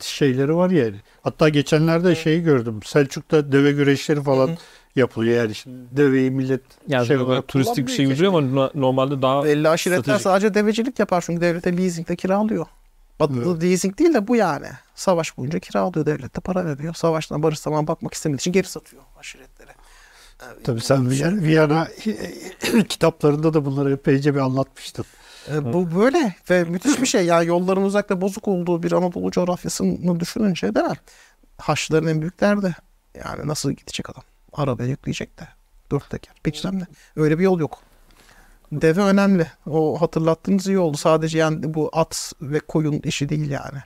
şeyleri var ya. Hatta geçenlerde şeyi gördüm. Selçuk'ta deve güreşleri falan yapılıyor. Yani şimdi deveyi millet yani şey olarak, turistik bir şey biliyor ama normalde daha belli aşiretler sadece devecilik yapar. Çünkü devlete leasing'de kiralıyor. Batılı leasing değil de bu yani. Savaş boyunca kiralıyor, devlete para veriyor. Savaştan barış zaman bakmak istemediği için geri satıyor aşiretlere. Tabii sen Viyana kitaplarında da bunları epeyce bir anlatmıştın. Bu böyle ve müthiş bir şey. Yani yolların uzakta bozuk olduğu bir Anadolu coğrafyasını düşününce değil mi? Haçlıların en büyük derdi. Yani nasıl gidecek adam? Arabaya yükleyecek de. 4 teker. Peçlemle. Öyle bir yol yok. Deve önemli. O hatırlattığınız iyi oldu. Sadece yani bu at ve koyun işi değil yani.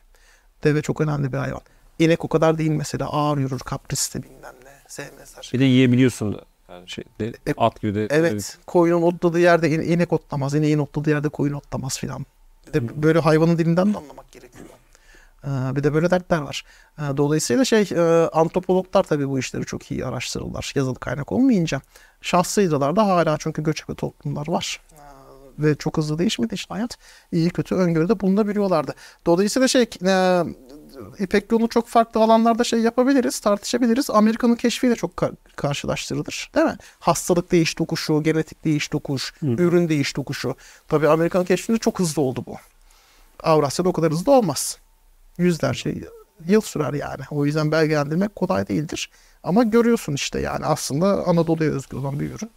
Deve çok önemli bir hayvan. İnek o kadar değil mesela. Ağır yürür, kaprisli bilmem ne. Sevmezler. Bir de yiyebiliyorsun da. Yani şey, at gibi de. Evet. Koyunun otladığı yerde inek otlamaz. İneğin otladığı yerde koyun otlamaz filan. Bir de böyle hayvanın dilinden de anlamak gerekiyor. Bir de böyle dertler var. Dolayısıyla antropologlar tabii bu işleri çok iyi araştırırlar. Yazılı kaynak olmayınca. Şahsıydılar da hala, çünkü göçebe toplumlar var. Ve çok hızlı değişmedi işte hayat. İyi kötü öngörüde bulunabiliyorlardı. Dolayısıyla İpek yolunu çok farklı alanlarda yapabiliriz, tartışabiliriz. Amerika'nın keşfiyle çok karşılaştırılır. Değil mi? Hastalık değiş tokuşu, genetik değiş tokuş, ürün değiş tokuşu. Tabii Amerika'nın keşfinde çok hızlı oldu bu. Avrasya'da o kadar hızlı olmaz. Yüzlerce yıl sürer yani. O yüzden belgelendirmek kolay değildir. Ama görüyorsun işte yani aslında Anadolu'ya özgü olan bir ürün.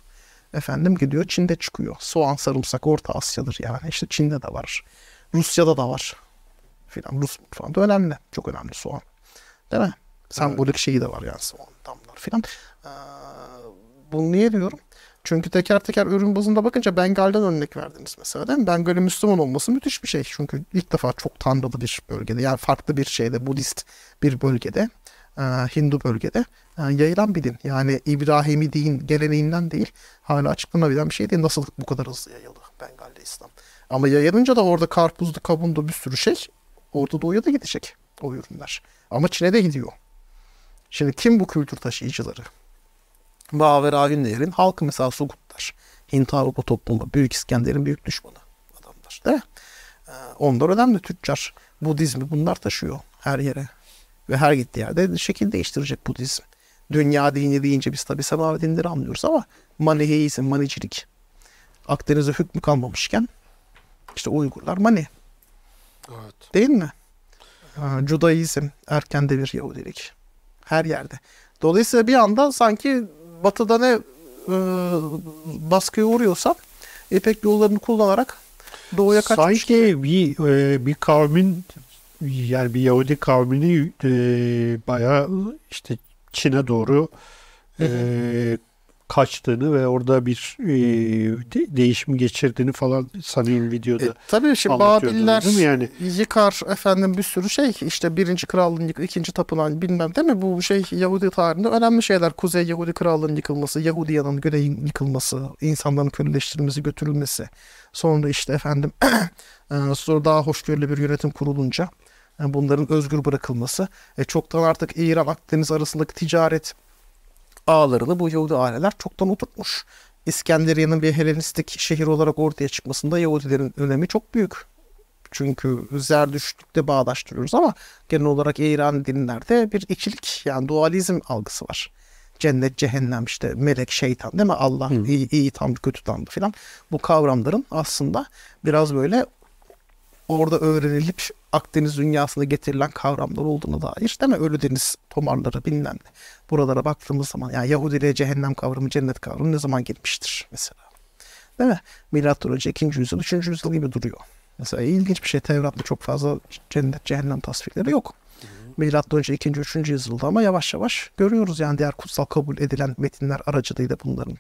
Efendim gidiyor Çin'de çıkıyor. Soğan, sarımsak Orta Asya'dır yani. İşte Çin'de de var. Rusya'da da var. Filan Rus mutfağında önemli. Çok önemli soğan. Değil mi? Sembolik şeyi de var yani soğan damlar filan. Bunu niye diyorum? Çünkü teker teker ürün bazında bakınca Bengal'den örnek verdiniz mesela değil mi? Bengal'in Müslüman olması müthiş bir şey. Çünkü ilk defa çok tanrılı bir bölgede, yani farklı bir şeyde, Budist bir bölgede, Hindu bölgede yayılan bir din. Yani İbrahimi din geleneğinden değil, hala açıklanabilen bir şey değil. Nasıl bu kadar hızlı yayıldı Bengal'de İslam? Ama yayılınca da orada karpuzlu, kabundu bir sürü şey. Orta Doğu'ya da gidecek o ürünler. Ama Çin'e de gidiyor. Şimdi kim bu kültür taşıyıcıları? Baveragünlerin halkı mesela Sugutlar. Hint Avrupa toplumu. Büyük İskender'in büyük düşmanı adamlar. Değil mi? Onlar önemli tüccar. Budizmi bunlar taşıyor her yere. Ve her gittiği yerde şekil değiştirecek Budizm. Dünya dini deyince biz tabii semavi dinleri anlıyoruz ama Maniheizm, Manicilik. Akdeniz'e hükmü kalmamışken işte Uygurlar Mani. Evet. Değil mi? Judaizm, erken devir Yahudilik. Her yerde. Dolayısıyla bir anda sanki batıda ne baskıya uğruyorsa İpek yollarını kullanarak doğuya kaçmıştı. Sanki bir kavmin, yani bir Yahudi kavmini bayağı işte Çin'e doğru kaçtığını ve orada bir değişim geçirdiğini falan sanıyorum videoda. Tabii şimdi Babiller yani yıkar efendim bir sürü şey, işte birinci krallığın yıkılması, ikinci tapınan bilmem değil mi, bu şey Yahudi tarihinde önemli şeyler. Kuzey Yahudi krallığının yıkılması, Yahudiyanın göleğin yıkılması, insanların köleleştirilmesi, götürülmesi. Sonra işte efendim sonra daha hoşgörülü bir yönetim kurulunca bunların özgür bırakılması. Çoktan artık İran Akdeniz arasındaki ticaret ağlarını bu Yahudi aileler çoktan oturtmuş. İskenderiye'nin bir Helenistik şehir olarak ortaya çıkmasında Yahudilerin önemi çok büyük. Çünkü Zerdüştlük'te bağdaştırıyoruz ama genel olarak İran dinlerde bir ikilik, yani dualizm algısı var. Cennet, cehennem, işte melek, şeytan değil mi? Allah iyi tanrı, kötü tanrı filan. Bu kavramların aslında biraz böyle orada öğrenilip Akdeniz dünyasına getirilen kavramlar olduğuna dair değil mi? Ölüdeniz tomarları bilmem ne. Buralara baktığımız zaman yani Yahudiliğe cehennem kavramı, cennet kavramı ne zaman gelmiştir mesela? Değil mi? Milattan önce 2. yüzyıl, 3. yüzyıl gibi duruyor. Mesela ilginç bir şey, Tevrat'ta çok fazla cennet, cehennem tasvirleri yok. Milattan önce 2. 3. yüzyılda ama yavaş yavaş görüyoruz yani diğer kutsal kabul edilen metinler aracılığıyla bunların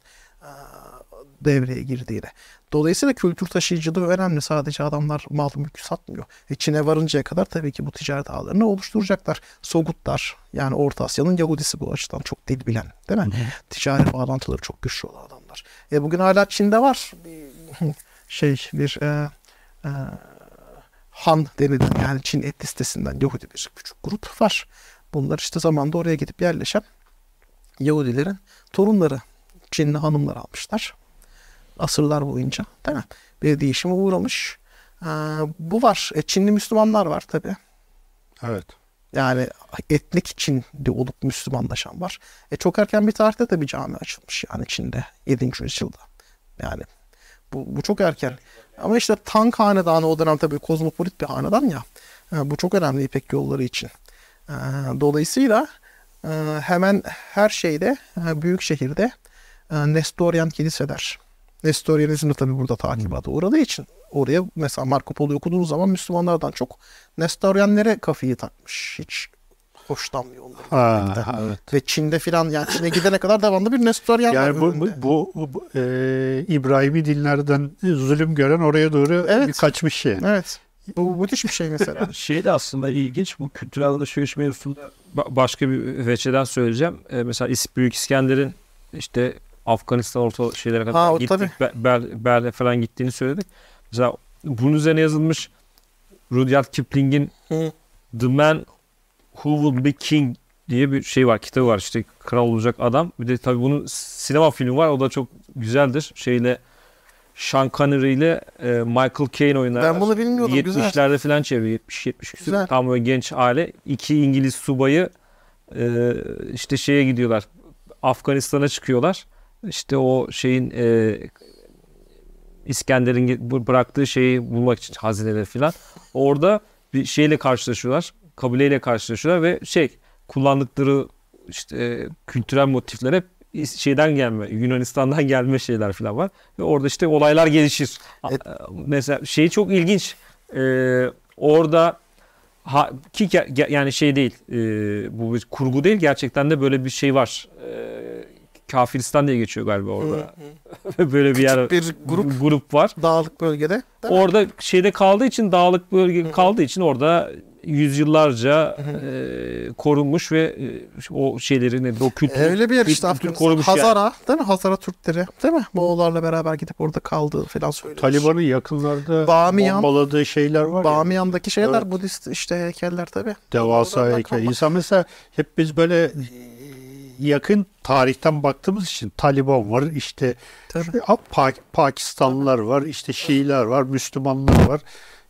devreye girdiğini. Dolayısıyla kültür taşıyıcılığı önemli. Sadece adamlar mal mülkü satmıyor. Çin'e varıncaya kadar tabii ki bu ticaret ağlarını oluşturacaklar. Sogutlar, yani Orta Asya'nın Yahudisi bu açıdan, çok dil bilen değil mi? Ticaret bağlantıları çok güçlü olan adamlar. Bugün hala Çin'de var bir Han denilen, yani Çin et listesinden Yahudi bir küçük grup var. Bunlar işte zamanda oraya gidip yerleşen Yahudilerin torunları, Çinli hanımlar almışlar. Asırlar boyunca değil mi? Bir değişime uğramış. Bu var. Çinli Müslümanlar var tabii. Evet. Yani etnik Çinli olup Müslümanlaşan var. Çok erken bir tarihte tabii cami açılmış yani Çin'de 7. yüzyılda. Yani bu çok erken. Ama işte Tang Hanedanı o dönem tabii kozmopolit bir hanedan ya. Bu çok önemli İpek yolları için. Dolayısıyla hemen her şeyde, büyük şehirde Nestorian kiliseler. Nestorianizm'de tabii burada takibata uğradığı için oraya mesela Marco Polo'yu okuduğunuz zaman Müslümanlardan çok Nestorianlere kafayı takmış. Hiç hoşlanmıyor onları. Evet. Ve Çin'de filan, yani Çin'e gidene kadar devamlı bir Nestorian var. Yani bu İbrahimi dinlerden zulüm gören oraya doğru bir kaçmış şey. Evet. Bu müthiş bir şey mesela. Şey de aslında ilginç, bu kültürel alışveriş mevzusunda başka bir veçeden söyleyeceğim. Mesela Büyük İskender'in işte Afganistan orta şeylere kadar gittik, Berlin'e falan gittiğini söyledik. Mesela bunun üzerine yazılmış Rudyard Kipling'in The Man Who Would Be King diye bir şey var, kitabı var, işte kral olacak adam. Bir de tabii bunun sinema filmi var, o da çok güzeldir. Şeyle Sean Connery ile Michael Caine oynar. Ben bunu bilmiyordum. 70'lerde falan çeviriyor, 70 küsur. Tam böyle genç aile, iki İngiliz subayı işte şeye gidiyorlar, Afganistan'a çıkıyorlar. İşte o şeyin İskender'in bıraktığı şeyi bulmak için, hazineleri falan. Orada bir şeyle karşılaşıyorlar. Kabileyle karşılaşıyorlar ve kullandıkları işte kültürel motifler hep şeyden gelme, Yunanistan'dan gelme şeyler falan var. Ve orada işte olaylar gelişir. Mesela şey çok ilginç. Orada yani şey değil. Bu bir kurgu değil. Gerçekten de böyle bir şey var. Kafiristan diye geçiyor galiba orada. Böyle bir yer, bir grup var. Dağlık bölgede. Orada kaldığı için, dağlık bölge kaldığı için orada yüzyıllarca korunmuş ve o şeylerin kültür korumuş. Hazara yani. Değil mi? Hazara Türkleri değil mi? Moğollarla beraber gidip orada kaldığı falan söylüyor. Taliban'ın yakınlarda bombaladığı şeyler var. Bamiyan'daki şeyler, evet. Budist işte heykeller tabii. Devasa heykel. İnsan mesela hep biz böyle yakın tarihten baktığımız için Taliban var, işte Pakistanlılar var, işte Şiiler var, Müslümanlar var,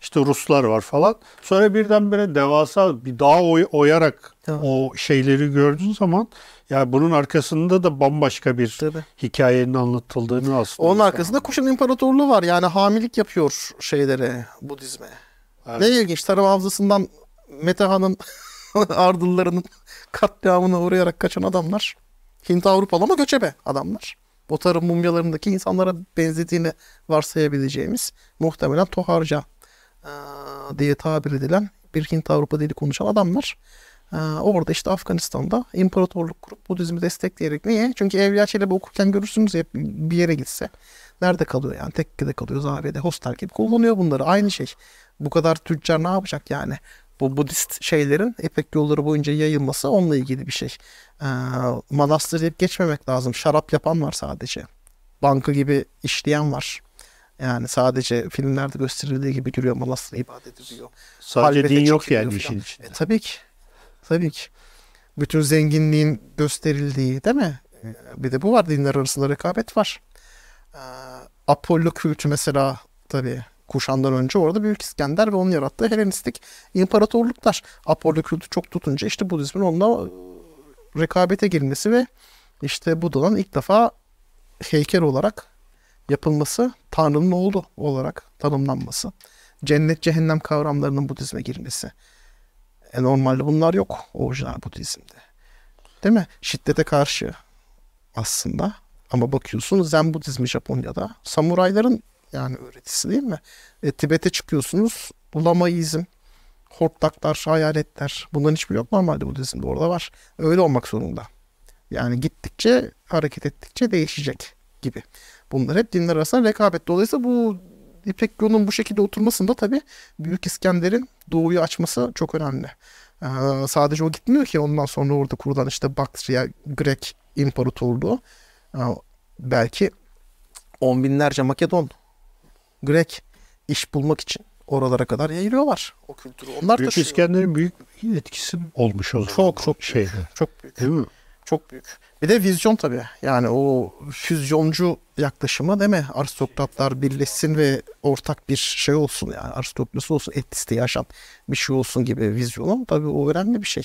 işte Ruslar var falan. Sonra birdenbire devasa bir dağa oyarak o şeyleri gördüğün zaman yani bunun arkasında da bambaşka bir hikayenin anlatıldığını aslında. Onun arkasında Kuşan İmparatorluğu var, yani hamilik yapıyor şeylere, Budizme. Evet. Ne ilginç, Tarım Havzası'ndan Metehan'ın Ardıllarının katliamına uğrayarak kaçan adamlar Hint Avrupalı ama göçebe adamlar. O tarım mumyalarındaki insanlara benzediğini varsayabileceğimiz muhtemelen Toharca diye tabir edilen bir Hint Avrupa dili konuşan adamlar. Orada işte Afganistan'da imparatorluk kurup Budizm'i destekleyerek, niye? Çünkü Evliya Çelebi okurken görürsünüz ya, bir yere gitse nerede kalıyor yani? Tekkede kalıyor, zaviyede, hostel gibi kullanıyor bunları. Aynı şey. Bu kadar tüccar ne yapacak yani? Bu Budist şeylerin İpek yolları boyunca yayılması onunla ilgili bir şey. Manastır deyip geçmemek lazım. Şarap yapan var sadece. Banka gibi işleyen var. Yani sadece filmlerde gösterildiği gibi giriyor manastıra, ibadet ediyor. Sadece halbete din yok yani işin içinde. Tabii ki. Tabii ki. Bütün zenginliğin gösterildiği, değil mi? Bir de bu var, dinler arasında rekabet var. Apollo kültü mesela tabii. Kuşandan önce orada Büyük İskender ve onun yarattığı Helenistik imparatorluklar. Apollo kültü çok tutunca işte Budizmin onunla rekabete girmesi ve işte Buda'nın ilk defa heykel olarak yapılması, Tanrı'nın oğlu olarak tanımlanması, cennet cehennem kavramlarının Budizme girmesi. Normalde bunlar yok orijinal Budizm'de. Değil mi? Şiddete karşı aslında, ama bakıyorsunuz Zen Budizmi Japonya'da samurayların yani öğretisi, değil mi? Tibet'e çıkıyorsunuz, Lamaizm, hortlaklar, hayaletler, bunların hiçbiri yok normalde Budizm'de, orada var. Öyle olmak zorunda. Yani gittikçe, hareket ettikçe değişecek gibi. Bunlar hep dinler arasında rekabet. Dolayısıyla bu İpek yolunun bu şekilde oturmasında tabii Büyük İskender'in doğuyu açması çok önemli. Sadece o gitmiyor ki, ondan sonra orada kurulan işte Baktriya, Grek İmparatorluğu, belki on binlerce Makedon, Grek iş bulmak için oralara kadar yayılıyorlar. O kültürü onlar Büyük taşıyor. İskender'in büyük etkisi olmuş o zaman. Çok şeydi. Çok büyük. Değil mi? Çok büyük. Bir de vizyon tabii. Yani o füzyoncu yaklaşımı, değil mi? Aristokratlar birleşsin ve ortak bir şey olsun yani. Aristokrasi olsun, etiste yaşam bir şey olsun gibi vizyonu. Tabii o önemli bir şey.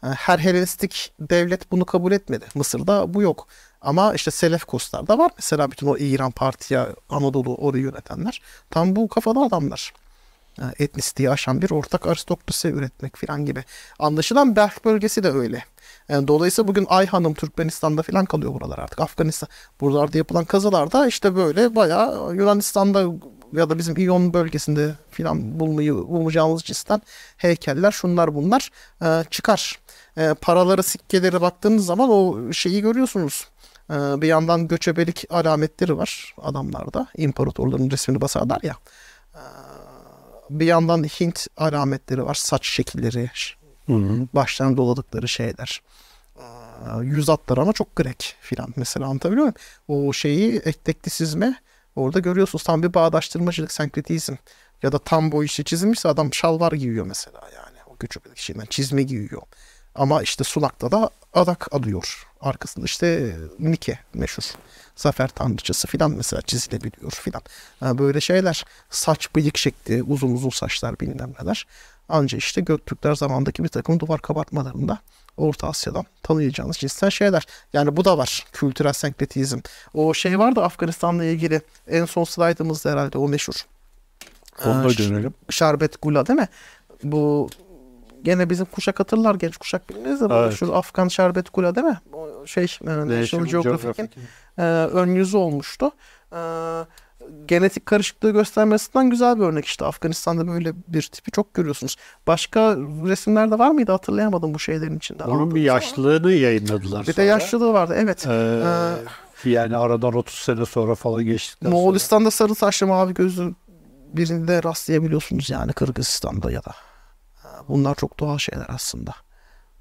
Her Helenistik devlet bunu kabul etmedi. Mısır'da bu yok. Ama işte Selefkoslar'da var. Mesela bütün o İran, Partiya, Anadolu, orayı yönetenler tam bu kafalı adamlar. Yani etnisliği aşan bir ortak aristokrasi üretmek falan gibi. Anlaşılan Belh bölgesi de öyle. Yani dolayısıyla bugün Ayhan'ım Türkmenistan'da falan kalıyor buralar artık. Afganistan, buralarda yapılan kazılarda işte böyle bayağı Yunanistan'da ya da bizim İyon bölgesinde falan bulmayacağımız cinsten heykeller, şunlar bunlar çıkar. Paralara, sikkelere baktığınız zaman o şeyi görüyorsunuz. Bir yandan göçebelik alametleri var adamlarda. İmparatorların resmini basarlar ya. Bir yandan Hint alametleri var. Saç şekilleri, başlarına doladıkları şeyler. Yüz atları ama çok Grek filan. Mesela anlatabiliyor muyum? O şeyi, eklektisizme orada görüyorsunuz. Tam bir bağdaştırmacılık, senkretizm. Ya da tam boy işi çizilmişse adam şalvar giyiyor mesela yani. O göçebelik şeyden çizme giyiyor. Ama işte Sulak'ta da adak alıyor. Arkasında işte Nike meşhur. Zafer tanrıçası filan mesela çizilebiliyor filan. Yani böyle şeyler. Saç bıyık şekli, uzun uzun saçlar, bilmem neler. Anca işte Göktürkler zamandaki bir takım duvar kabartmalarında Orta Asya'dan tanıyacağınız cinsten şeyler. Yani bu da var. Kültürel senkretizm. O şey var da Afganistan'la ilgili en son slaytımızda herhalde o meşhur. Onunla dönelim. Şerbet Gula, değil mi? Bu... Gene bizim kuşak hatırlar, genç kuşak bilmez de evet. Şu Afgan Şerbet Gula, değil mi? O şey, National Geographic'in ön yüzü olmuştu. Genetik karışıklığı göstermesinden güzel bir örnek işte. Afganistan'da böyle bir tipi çok görüyorsunuz. Başka resimlerde var mıydı? Hatırlayamadım bu şeylerin içinde. Onun bir yaşlılığını ama yayınladılar. Bir de yaşlılığı vardı, evet. Yani aradan 30 sene sonra falan geçtikten sonra. Moğolistan'da sarı saçlı mavi gözlü birinde rastlayabiliyorsunuz yani, Kırgızistan'da ya da. Bunlar çok doğal şeyler aslında.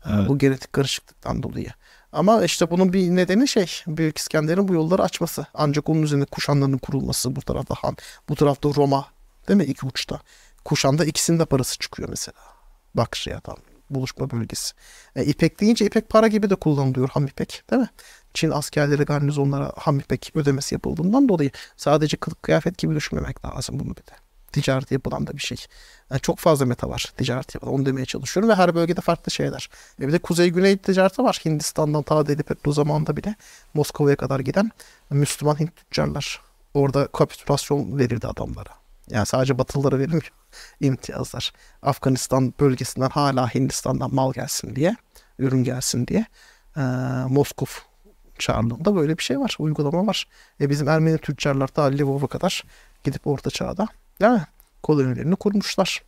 Evet. Bu genetik karışıklıktan dolayı. Ama işte bunun bir nedeni şey, Büyük İskender'in bu yolları açması. Ancak onun üzerine Kuşanların kurulması, bu tarafta Han, bu tarafta Roma, değil mi? İki uçta. Kuşan'da ikisinin de parası çıkıyor mesela. Bakşiya'dan buluşma bölgesi. İpek deyince İpek para gibi de kullanılıyor, ham İpek, değil mi? Çin askerleri, garnizonlara ham İpek ödemesi yapıldığından dolayı sadece kılık kıyafet gibi düşünmemek lazım bunu bir de. Ticaret yapılan da bir şey. Yani çok fazla meta var ticaret yapılan. Onu demeye çalışıyorum ve her bölgede farklı şeyler. Bir de kuzey-güney ticareti var. Hindistan'dan ta Delibetli zamanında bile Moskova'ya kadar giden Müslüman Hint tüccarlar. Orada kapitülasyon verirdi adamlara. Yani sadece Batılılara verilmiyor imtiyazlar. Afganistan bölgesinden hala Hindistan'dan mal gelsin diye, ürün gelsin diye Moskov Çarlığında böyle bir şey var. Uygulama var. Bizim Ermeni tüccarlar da Lvov'a kadar gidip Orta Çağ'da yani kolonilerini kurmuşlar.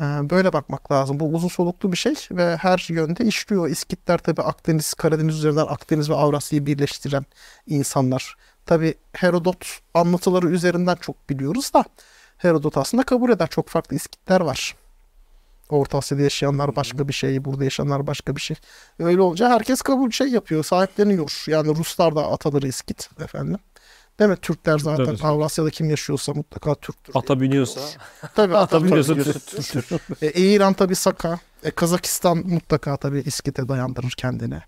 Böyle bakmak lazım. Bu uzun soluklu bir şey ve her yönde işliyor. İskitler tabi Akdeniz, Karadeniz üzerinden Akdeniz ve Avrasya'yı birleştiren insanlar. Tabi Herodot anlatıları üzerinden çok biliyoruz da Herodot aslında kabul eder. Çok farklı İskitler var. Orta Asya'da yaşayanlar başka bir şey, burada yaşayanlar başka bir şey. Öyle olunca herkes kabul şey yapıyor, sahipleniyor. Yani Ruslar da ataları İskit efendim. Değil mi? Türkler zaten Avrasya'da kim yaşıyorsa mutlaka Türktür. Ata biniyorsa. Tabii ata biniyorsa Türktür. İran tabii Saka. Kazakistan mutlaka tabii İskit'e dayandırır kendini.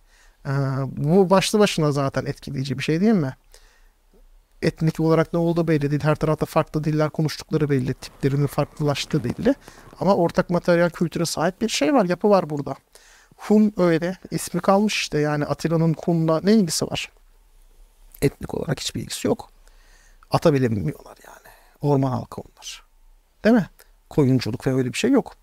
Bu başlı başına zaten etkileyici bir şey değil mi? Etnik olarak ne olduğu belli değil. Her tarafta farklı diller konuştukları belli. Tiplerinin farklılaştığı belli. Ama ortak materyal kültüre sahip bir şey var. Yapı var burada. Hun öyle. İsmi kalmış işte. Yani Attila'nın Hun'la ne ilgisi var? Etnik olarak hiçbir ilgisi yok. Ata bile bilmiyorlar yani. Orman halkı onlar. Değil mi? Koyunculuk ve öyle bir şey yok.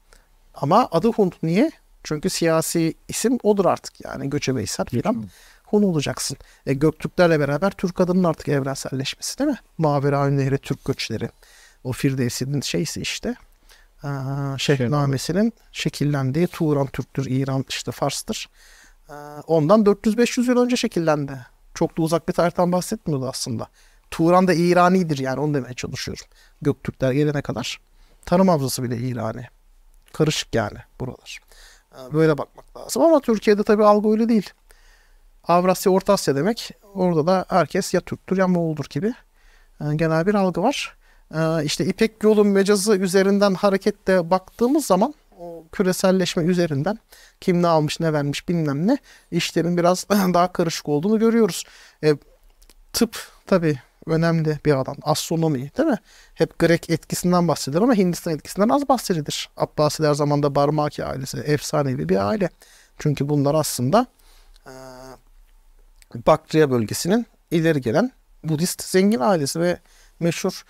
Ama adı Hun. Niye? Çünkü siyasi isim odur artık yani. Göçebeysen filan. Hun olacaksın. Göktürklerle beraber Türk adının artık evrenselleşmesi değil mi? Maveraün Nehri Türk göçleri. O Firdevsi'nin şeysi işte. Şehnamesi'nin şekillendiği Turan Türktür, İran işte Fars'tır. Ondan 400-500 yıl önce şekillendi. Çok da uzak bir tarihten bahsetmiyordu aslında. Turan da İrani'dir yani onu demeye çalışıyorum. Göktürkler gelene kadar. Tarım havzası bile İrani. Karışık yani buralar. Böyle bakmak lazım ama Türkiye'de tabii algı öyle değil. Avrasya, Orta Asya demek. Orada da herkes ya Türktür ya Moğol'dur gibi genel bir algı var. İşte İpek yolu mecazı üzerinden hareketle baktığımız zaman o küreselleşme üzerinden kim ne almış ne vermiş bilmem ne işlerin biraz daha karışık olduğunu görüyoruz. Tıp tabii önemli bir alan. Astronomi değil mi? Hep Grek etkisinden bahsedilir ama Hindistan etkisinden az bahsedilir. Abbasiler zamanında Barmaki ailesi efsanevi bir aile. Çünkü bunlar aslında Bakriya bölgesinin ileri gelen Budist zengin ailesi ve meşhur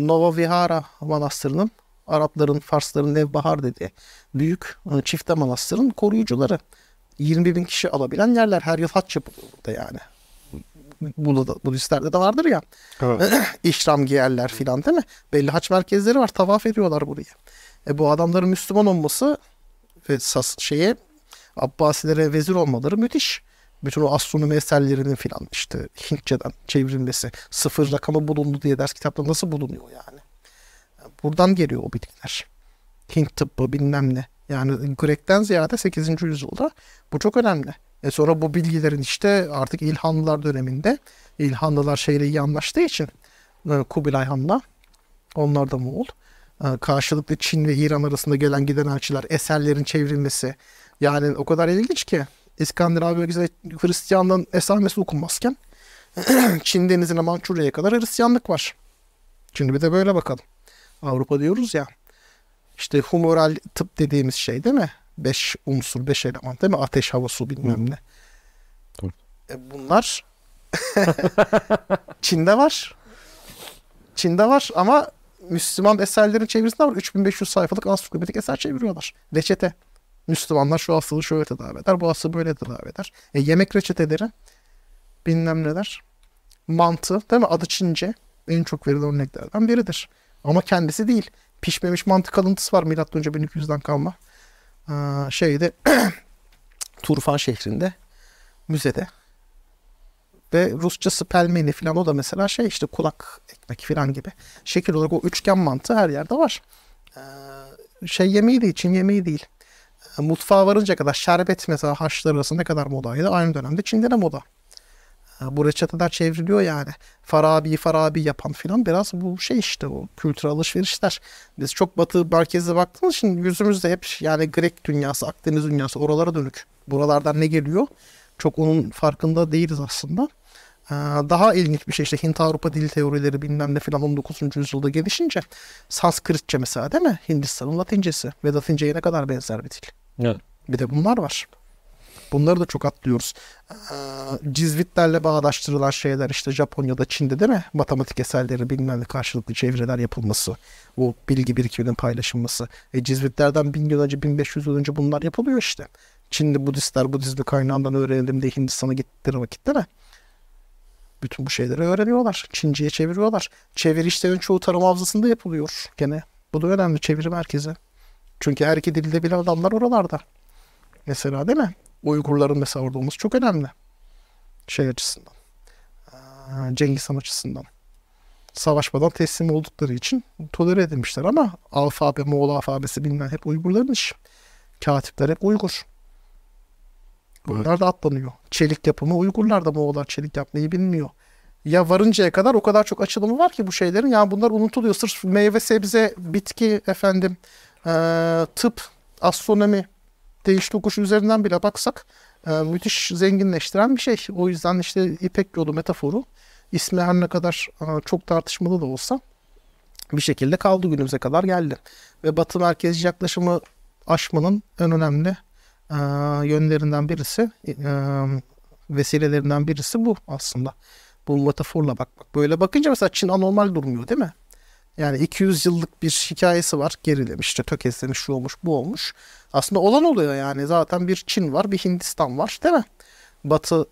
Nova Vihara Manastırı'nın Arapların, Farsların Nevbahar dediği büyük çifte manastırın koruyucuları. 20.000 kişi alabilen yerler. Her yıl haç yapılıyor burada yani. Budistlerde de vardır ya. Evet. İhram giyerler filan değil mi? Belli haç merkezleri var. Tavaf ediyorlar burayı. Bu adamların Müslüman olması ve Abbasilere vezir olmaları müthiş. Bütün o astronomi eserlerinin filan işte Hintçeden çevrilmesi, sıfır rakamı bulundu diye ders kitapları nasıl bulunuyor yani. Buradan geliyor o bilgiler. Hint tıbbı bilmem ne. Yani Grek'ten ziyade 8. yüzyılda bu çok önemli. Sonra bu bilgilerin işte artık İlhanlılar döneminde İlhanlılar şeyle iyi anlaştığı için Kubilay Han'la onlar da Moğol. Karşılıklı Çin ve İran arasında gelen giden elçiler, eserlerin çevrilmesi yani o kadar ilginç ki. İskandinav bölgesinde Hristiyanlığın esamesi okunmazken Çin denizine Mançurya'ya kadar Hristiyanlık var. Şimdi bir de böyle bakalım. Avrupa diyoruz ya. İşte humoral tıp dediğimiz şey değil mi? 5 unsur, 5 eleman değil mi? Ateş, hava, su bilmem ne. Bunlar Çin'de var. Çin'de var ama Müslüman eserlerin çevirisinde var. 3500 sayfalık ansiklopedik eser çeviriyorlar. Reçete. Müslümanlar şu hastalığı şöyle tedavi eder, bu hastalığı böyle tedavi eder. Yemek reçeteleri, bilmem neler, mantı, değil mi? Adı Çince en çok verilen örneklerden biridir. Ama kendisi değil. Pişmemiş mantı kalıntısı var M.Ö. 1200'den kalma. Turfan şehrinde, müzede. Ve Rusçası pelmeni falan o da mesela işte kulak ekmek falan gibi. Şekil olarak o üçgen mantı her yerde var. Yemeği değil, Çin yemeği değil. Mutfağa varınca kadar şerbet mesela Haçlılar arasında ne kadar modaydı. Aynı dönemde Çin'de de moda. Bu reçeteler çevriliyor yani. Farabi yapan filan biraz bu o kültürel alışverişler. Biz çok batı merkezde baktığımız için yüzümüzde hep yani Grek dünyası, Akdeniz dünyası oralara dönük. Buralardan ne geliyor? Çok onun farkında değiliz aslında. Daha ilginç bir şey Hint Avrupa dil teorileri bilmem ne filan 19. yüzyılda gelişince Sanskritçe mesela değil mi? Hindistan'ın Latincesi ve Latince'ye ne kadar benzer bir dil. Evet. Bir de bunlar var. Bunları da çok atlıyoruz. Cizvitlerle bağdaştırılan şeyler işte Japonya'da, Çin'de değil mi? Matematik eserleri bilmem ne karşılıklı çeviriler yapılması. O bilgi birikiminin paylaşılması. Cizvitlerden 1000 yıl önce, 1500 yıl önce bunlar yapılıyor işte. Çinli Budistler Budizmi kaynağından öğrenelim diye Hindistan'a gittikleri vakitte de bütün bu şeyleri öğreniyorlar. Çince'ye çeviriyorlar. Çeviri işlerin çoğu tarım havzasında yapılıyor gene. Bu da önemli, çeviri merkezi. Çünkü her iki dilde bilen adamlar oralarda. Mesela değil mi? Uygurların mesela orada olması çok önemli. Şey açısından. Cengiz Han açısından. Savaşmadan teslim oldukları için tolere edilmişler ama alfabe, Moğol alfabesi bilinen hep Uygurların işi. Katipler hep Uygur. Bunlar evet. Da atlanıyor. Çelik yapımı Uygurlar da, Moğollar çelik yapmayı bilmiyor. Ya varıncaya kadar o kadar çok açılımı var ki bu şeylerin. Yani bunlar unutuluyor. Sırf meyve, sebze, bitki, efendim, tıp, astronomi, değiş tokuş üzerinden bile baksak müthiş zenginleştiren bir şey. O yüzden işte İpek Yolu metaforu ismi her ne kadar çok tartışmalı da olsa bir şekilde kaldı, günümüze kadar geldi. Ve Batı merkezci yaklaşımı aşmanın en önemli yönlerinden birisi, vesilelerinden birisi bu aslında. Bu metaforla bakmak. Böyle bakınca mesela Çin anormal durmuyor değil mi? Yani 200 yıllık bir hikayesi var. Gerilemiş, işte tökezlemiş, şu olmuş, bu olmuş. Aslında olan oluyor yani. Zaten bir Çin var, bir Hindistan var değil mi? Batı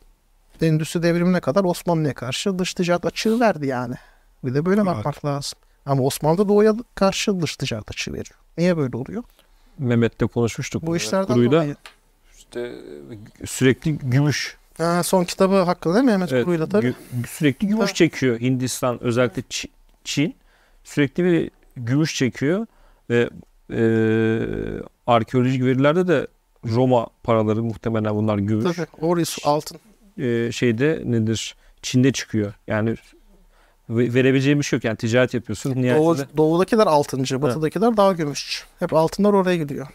Endüstri devrimine kadar Osmanlı'ya karşı dış ticaret açığı verdi yani. Bir de böyle evet. Bakmak lazım. Ama Osmanlı da Doğu'ya karşı dış ticaret açığı veriyor. Niye böyle oluyor? Mehmet'le konuşmuştuk. Bu işlerden dolayı. İşte sürekli gümüş. Son kitabı hakkında değil mi Mehmet evet, Kuru'yla tabii. Sürekli gümüş çekiyor Hindistan, özellikle Çin. Sürekli bir gümüş çekiyor ve arkeolojik verilerde de Roma paraları muhtemelen bunlar gümüş. Tabii, orası altın. Şeyde nedir? Çin'de çıkıyor. Yani verebileceğim bir şey yok. Yani ticaret yapıyorsun. Doğudakiler altıncı, batıdakiler evet. Daha gümüşçü. Hep altınlar oraya gidiyor.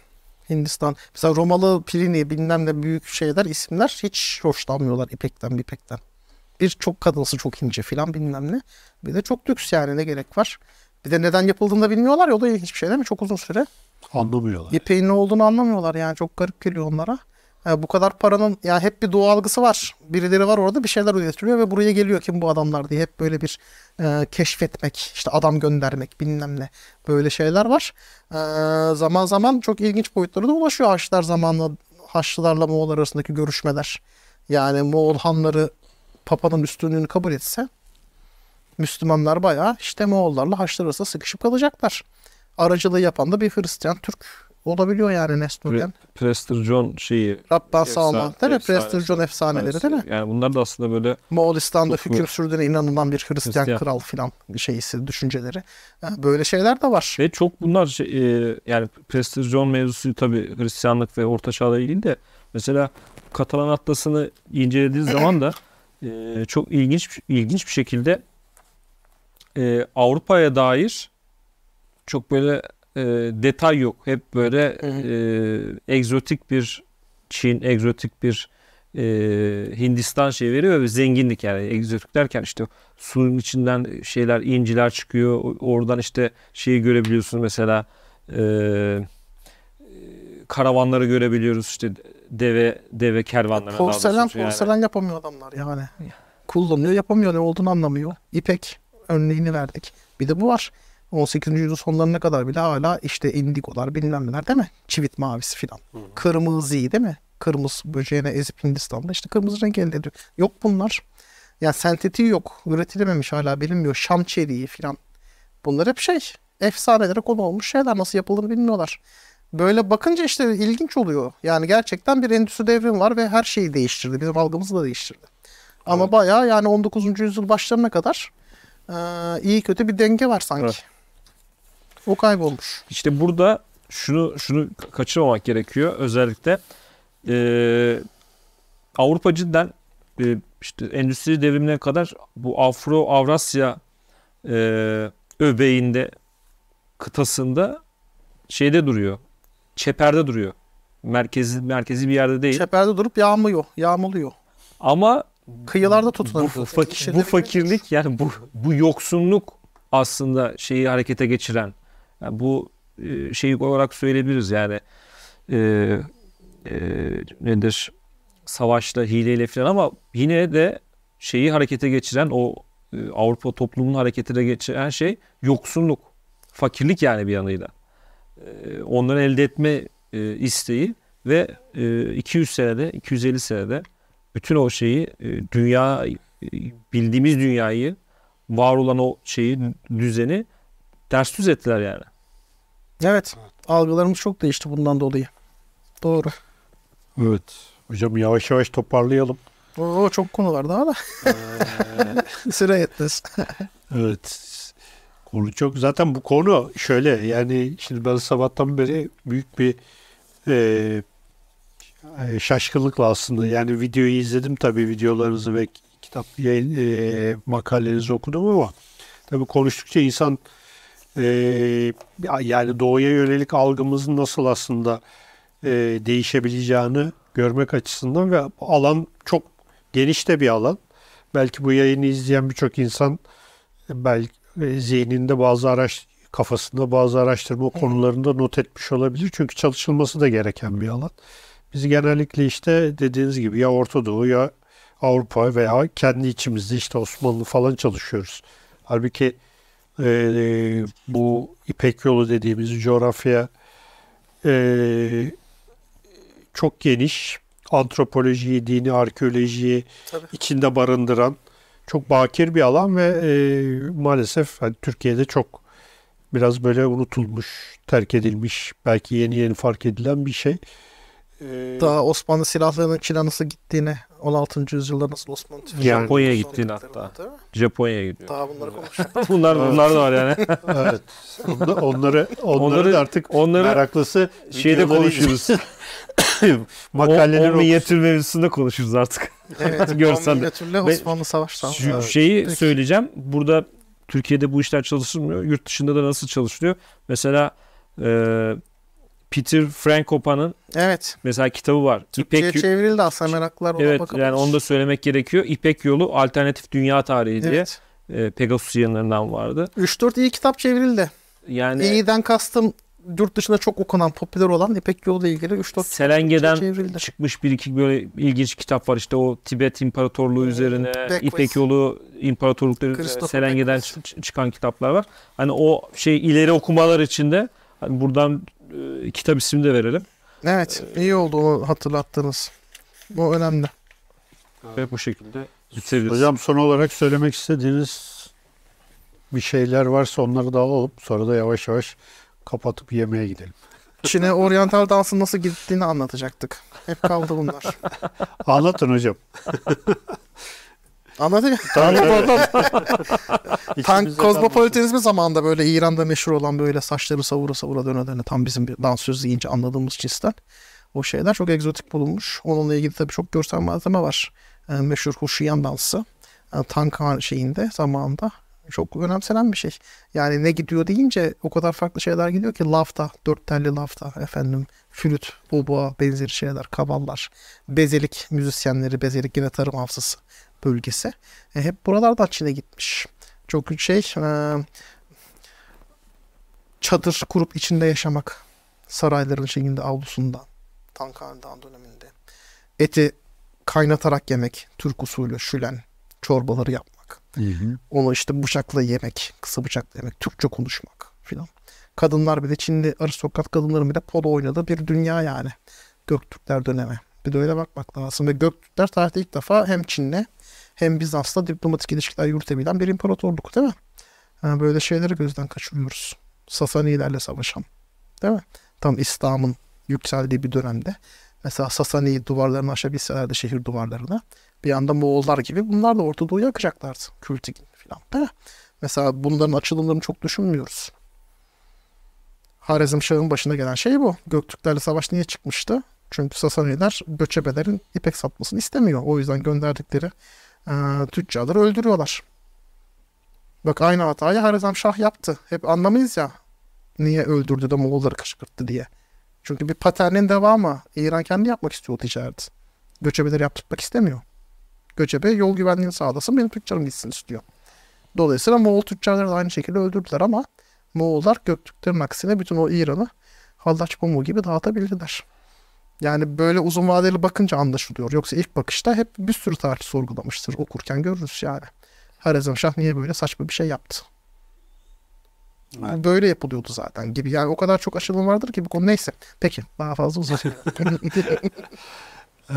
Hindistan. Mesela Romalı, Pliny, bilmem ne büyük şeyler, isimler hiç hoşlanmıyorlar ipekten. Bir çok kadınsı, çok ince filan bilmem ne. Bir de çok lüks, yani ne gerek var. Bir de neden yapıldığını da bilmiyorlar ya, o da ilginç bir şey değil mi? Çok uzun süre. Anlamıyorlar. İpeğin ne olduğunu anlamıyorlar yani. Çok garip geliyor onlara. Yani bu kadar paranın ya, yani hep bir doğu algısı var. Birileri var orada, bir şeyler üretiliyor ve buraya geliyor kim bu adamlar diye. Hep böyle bir keşfetmek, işte adam göndermek bilmem ne, böyle şeyler var. Zaman zaman çok ilginç boyutlara da ulaşıyor Haçlılar zamanla, Haçlılarla Moğollar arasındaki görüşmeler. Yani Moğol hanları Papa'nın üstünlüğünü kabul etse Müslümanlar bayağı işte Moğollarla Haçlılar arasında sıkışıp kalacaklar. Aracılığı yapan da bir Hristiyan Türk olabiliyor yani Nestor'dan. Prester John şeyi. Rabban Salman değil mi? Prester John efsaneleri değil mi? Yani bunlar da aslında böyle Moğolistan'da hüküm sürdüğüne inanılan bir Hristiyan kral filan şeysi, düşünceleri. Yani böyle şeyler de var. Ve çok bunlar yani Prester John mevzusu tabii Hristiyanlık ve Orta Çağ'la ilgili de mesela Katalan Atlas'ını incelediği zaman da çok ilginç bir şekilde Avrupa'ya dair çok böyle detay yok. Hep böyle egzotik bir Çin, egzotik bir Hindistan şey veriyor ve zenginlik yani. Egzotik derken işte suyun içinden şeyler, inciler çıkıyor. Oradan işte şeyi görebiliyorsunuz mesela, karavanları görebiliyoruz, işte deve kervanları. Porselen yapamıyor adamlar yani. Kullanıyor, yapamıyor, ne olduğunu anlamıyor. İpek örneğini verdik. Bir de bu var. 18. yüzyıl sonlarına kadar bile hala işte indigolar bilmem neler değil mi? Çivit mavisi filan. Kırmızıyı değil mi? Kırmızı böceğine ezip Hindistan'da işte kırmızı renk elde ediyor. Yok bunlar. Yani sentetiği yok. Üretilememiş, hala bilinmiyor. Şam çeliği filan. Bunlar hep şey. Efsanelere konu olmuş şeyler. Nasıl yapıldığını bilmiyorlar. Böyle bakınca işte ilginç oluyor. Yani gerçekten bir endüstri devrimi var ve her şeyi değiştirdi. Bizim algımızı da değiştirdi. Ama evet. Bayağı yani 19. yüzyıl başlarına kadar iyi kötü bir denge var sanki. Evet. O kaybolmuş. İşte burada şunu kaçırmamak gerekiyor. Özellikle Avrupa cidden işte endüstri devrimine kadar bu Afro-Avrasya öbeğinde, kıtasında şeyde duruyor. Çeperde duruyor. Merkezi bir yerde değil. Çeperde durup yağmalıyor. Ama kıyılarda tutunur. Bu fakirlik yani bu yoksunluk aslında şeyi harekete geçiren. Yani bu şeyi olarak söyleyebiliriz yani nedir, savaşla, hileyle falan, ama yine de şeyi harekete geçiren, o Avrupa toplumunun harekete geçiren şey yoksunluk, fakirlik yani bir yanıyla. Onları elde etme isteği Ve 200 senede, 250 senede bütün o şeyi, dünya, bildiğimiz dünyayı, var olan o şeyi, düzeni ters düz ettiler yani. Evet. Algılarımız çok değişti bundan dolayı. Doğru. Evet. Hocam yavaş yavaş toparlayalım. Oo, çok konular daha da. Sıra yetmez. Evet. Konu çok. Zaten bu konu şöyle, yani şimdi ben sabahtan beri büyük bir şaşkınlıkla aslında, yani videoyu izledim tabii, videolarınızı ve kitap yayın, makalelerinizi okudum ama tabii konuştukça insan yani doğuya yönelik algımızın nasıl aslında değişebileceğini görmek açısından, ve alan çok geniş de bir alan. Belki bu yayını izleyen birçok insan belki zihninde bazı kafasında bazı araştırma konularında not etmiş olabilir. Çünkü çalışılması da gereken bir alan. Biz genellikle işte dediğiniz gibi ya Orta Doğu ya Avrupa veya kendi içimizde işte Osmanlı falan çalışıyoruz. Halbuki bu İpek Yolu dediğimiz coğrafya çok geniş. Antropolojiyi, dini arkeolojiyi içinde barındıran çok bakir bir alan ve maalesef hani Türkiye'de çok biraz böyle unutulmuş, terk edilmiş, belki yeni yeni fark edilen bir şey. Daha Osmanlı silahlarının Çin'e nasıl gittiğini, 16. yüzyılda nasıl Osmanlı yani, Japonya'ya gittiğini hatta. Japonya'ya gidiyor. Daha bunları konuşuyoruz. bunlar da var yani. Evet. Onları artık meraklısı şeyde konuşuruz. Makaleleri minyatür mevzusunda konuşuruz artık. Evet, görselde. Osmanlı Savaşı'ndan. Şeyi peki söyleyeceğim. Burada Türkiye'de bu işler çalışılmıyor. Yurt dışında da nasıl çalışılıyor? Mesela Peter Frankopa'nın mesela kitabı var. Türkçe'ye çevrildi aslında, meraklılar ona bakabilir. Yani onu da söylemek gerekiyor. İpek Yolu Alternatif Dünya Tarihi diye Pegasus yayınlarından vardı. 3-4 iyi kitap çevrildi. Yani iyiden kastım, yurt dışında çok okunan, popüler olan İpek Yolu ile ilgili 3-4 Selenge'den çıkmış bir iki böyle ilginç kitap var. İşte o Tibet İmparatorluğu üzerine, İpek Yolu İmparatorlukları üzerine Selenge'den çıkan kitaplar var. Hani o şey ileri okumalar için de hani buradan kitap ismi de verelim. Evet, iyi oldu onu hatırlattınız. Bu önemli. Ve bu şekilde bitirebiliriz. Hocam son olarak söylemek istediğiniz bir şeyler varsa onları da alalım. Sonra da yavaş yavaş kapatıp yemeğe gidelim. Çin'e oryantal dansın nasıl gittiğini anlatacaktık. Hep kaldı bunlar. Anlatın hocam. Anlatayım. Tank kozmopolitanizmi zamanında böyle İran'da meşhur olan böyle saçları savura savura döne tam bizim bir dans sözü deyince anladığımız cinsten. O şeyler çok egzotik bulunmuş. Onunla ilgili tabii çok görsel malzeme var. Meşhur Huşiyan dansı. Tank şeyinde zamanında. Çok önemsenen bir şey. Yani ne gidiyor deyince o kadar farklı şeyler gidiyor ki lafta, dört telli lafta, efendim, flüt, boboa benzeri şeyler, kaballar, bezelik müzisyenleri, bezelik yine tarım hafızası bölgesi. Hep buralardan Çin'e gitmiş. Çok çadır kurup içinde yaşamak. Sarayların şeyinde, avlusundan, Tang Hanedanı döneminde. Eti kaynatarak yemek, Türk usulü, şülen, çorbaları yapmak. Onu işte bıçakla yemek, kısa bıçakla yemek, Türkçe konuşmak filan. Kadınlar bile, Çinli aristokrat kadınların bile polo oynadığı bir dünya yani. Göktürkler dönemi. Bir de öyle bakmak lazım. Ve Göktürkler tarihte ilk defa hem Çin'le hem Bizans'la diplomatik ilişkiler yürütebilen bir imparatorluk, değil mi? Yani böyle şeyleri gözden kaçırıyoruz. Sasanilerle savaşan, değil mi? Tam İslam'ın yükseldiği bir dönemde. Mesela Sasani duvarlarını aşabilselerdi, şehir duvarlarını. Bir yanda Moğollar gibi bunlar da Orta Doğu'ya akacaklardı. Kültigin falan. Mesela bunların açılımlarını çok düşünmüyoruz. Harezmşah'ın başına gelen şey bu. Göktürklerle savaş niye çıkmıştı? Çünkü Sasaniler göçebelerin ipek satmasını istemiyor. O yüzden gönderdikleri tüccarları öldürüyorlar. Bak aynı hatayı Harezmşah yaptı. Hep anlamayız ya niye öldürdü de Moğolları kışkırttı diye. Çünkü bir paternin devamı. İran kendi yapmak istiyor o ticareti. Göçebeleri yaptırmak istemiyor. Göçebe yol güvenliğini sağlasın, benim tüccarım gitsin istiyor. Dolayısıyla Moğol tüccarları da aynı şekilde öldürdüler ama Moğollar Göktürklerin aksine bütün o İran'ı hallaç pamuğu gibi dağıtabildiler. Yani böyle uzun vadeli bakınca anlaşılıyor. Yoksa ilk bakışta hep bir sürü tarih sorgulamıştır. Okurken görürüz yani. Harezmşah niye böyle saçma bir şey yaptı? Yani böyle yapılıyordu zaten gibi. Yani o kadar çok aşılım vardır ki bu konu. Neyse. Peki. Daha fazla uzatayım.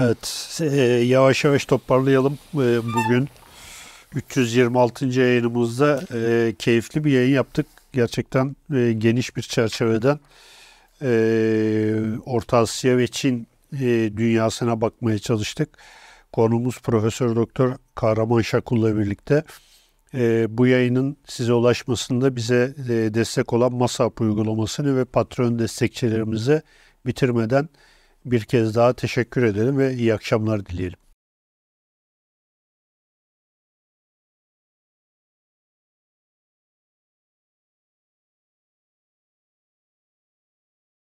Evet. Yavaş yavaş toparlayalım. Bugün 326. yayınımızda keyifli bir yayın yaptık. Gerçekten geniş bir çerçeveden Orta Asya ve Çin dünyasına bakmaya çalıştık. Konuğumuz Profesör Doktor Kahraman Şakul'la birlikte. Bu yayının size ulaşmasında bize destek olan MASAP uygulamasını ve Patreon destekçilerimize bitirmeden bir kez daha teşekkür edelim ve iyi akşamlar dileyelim.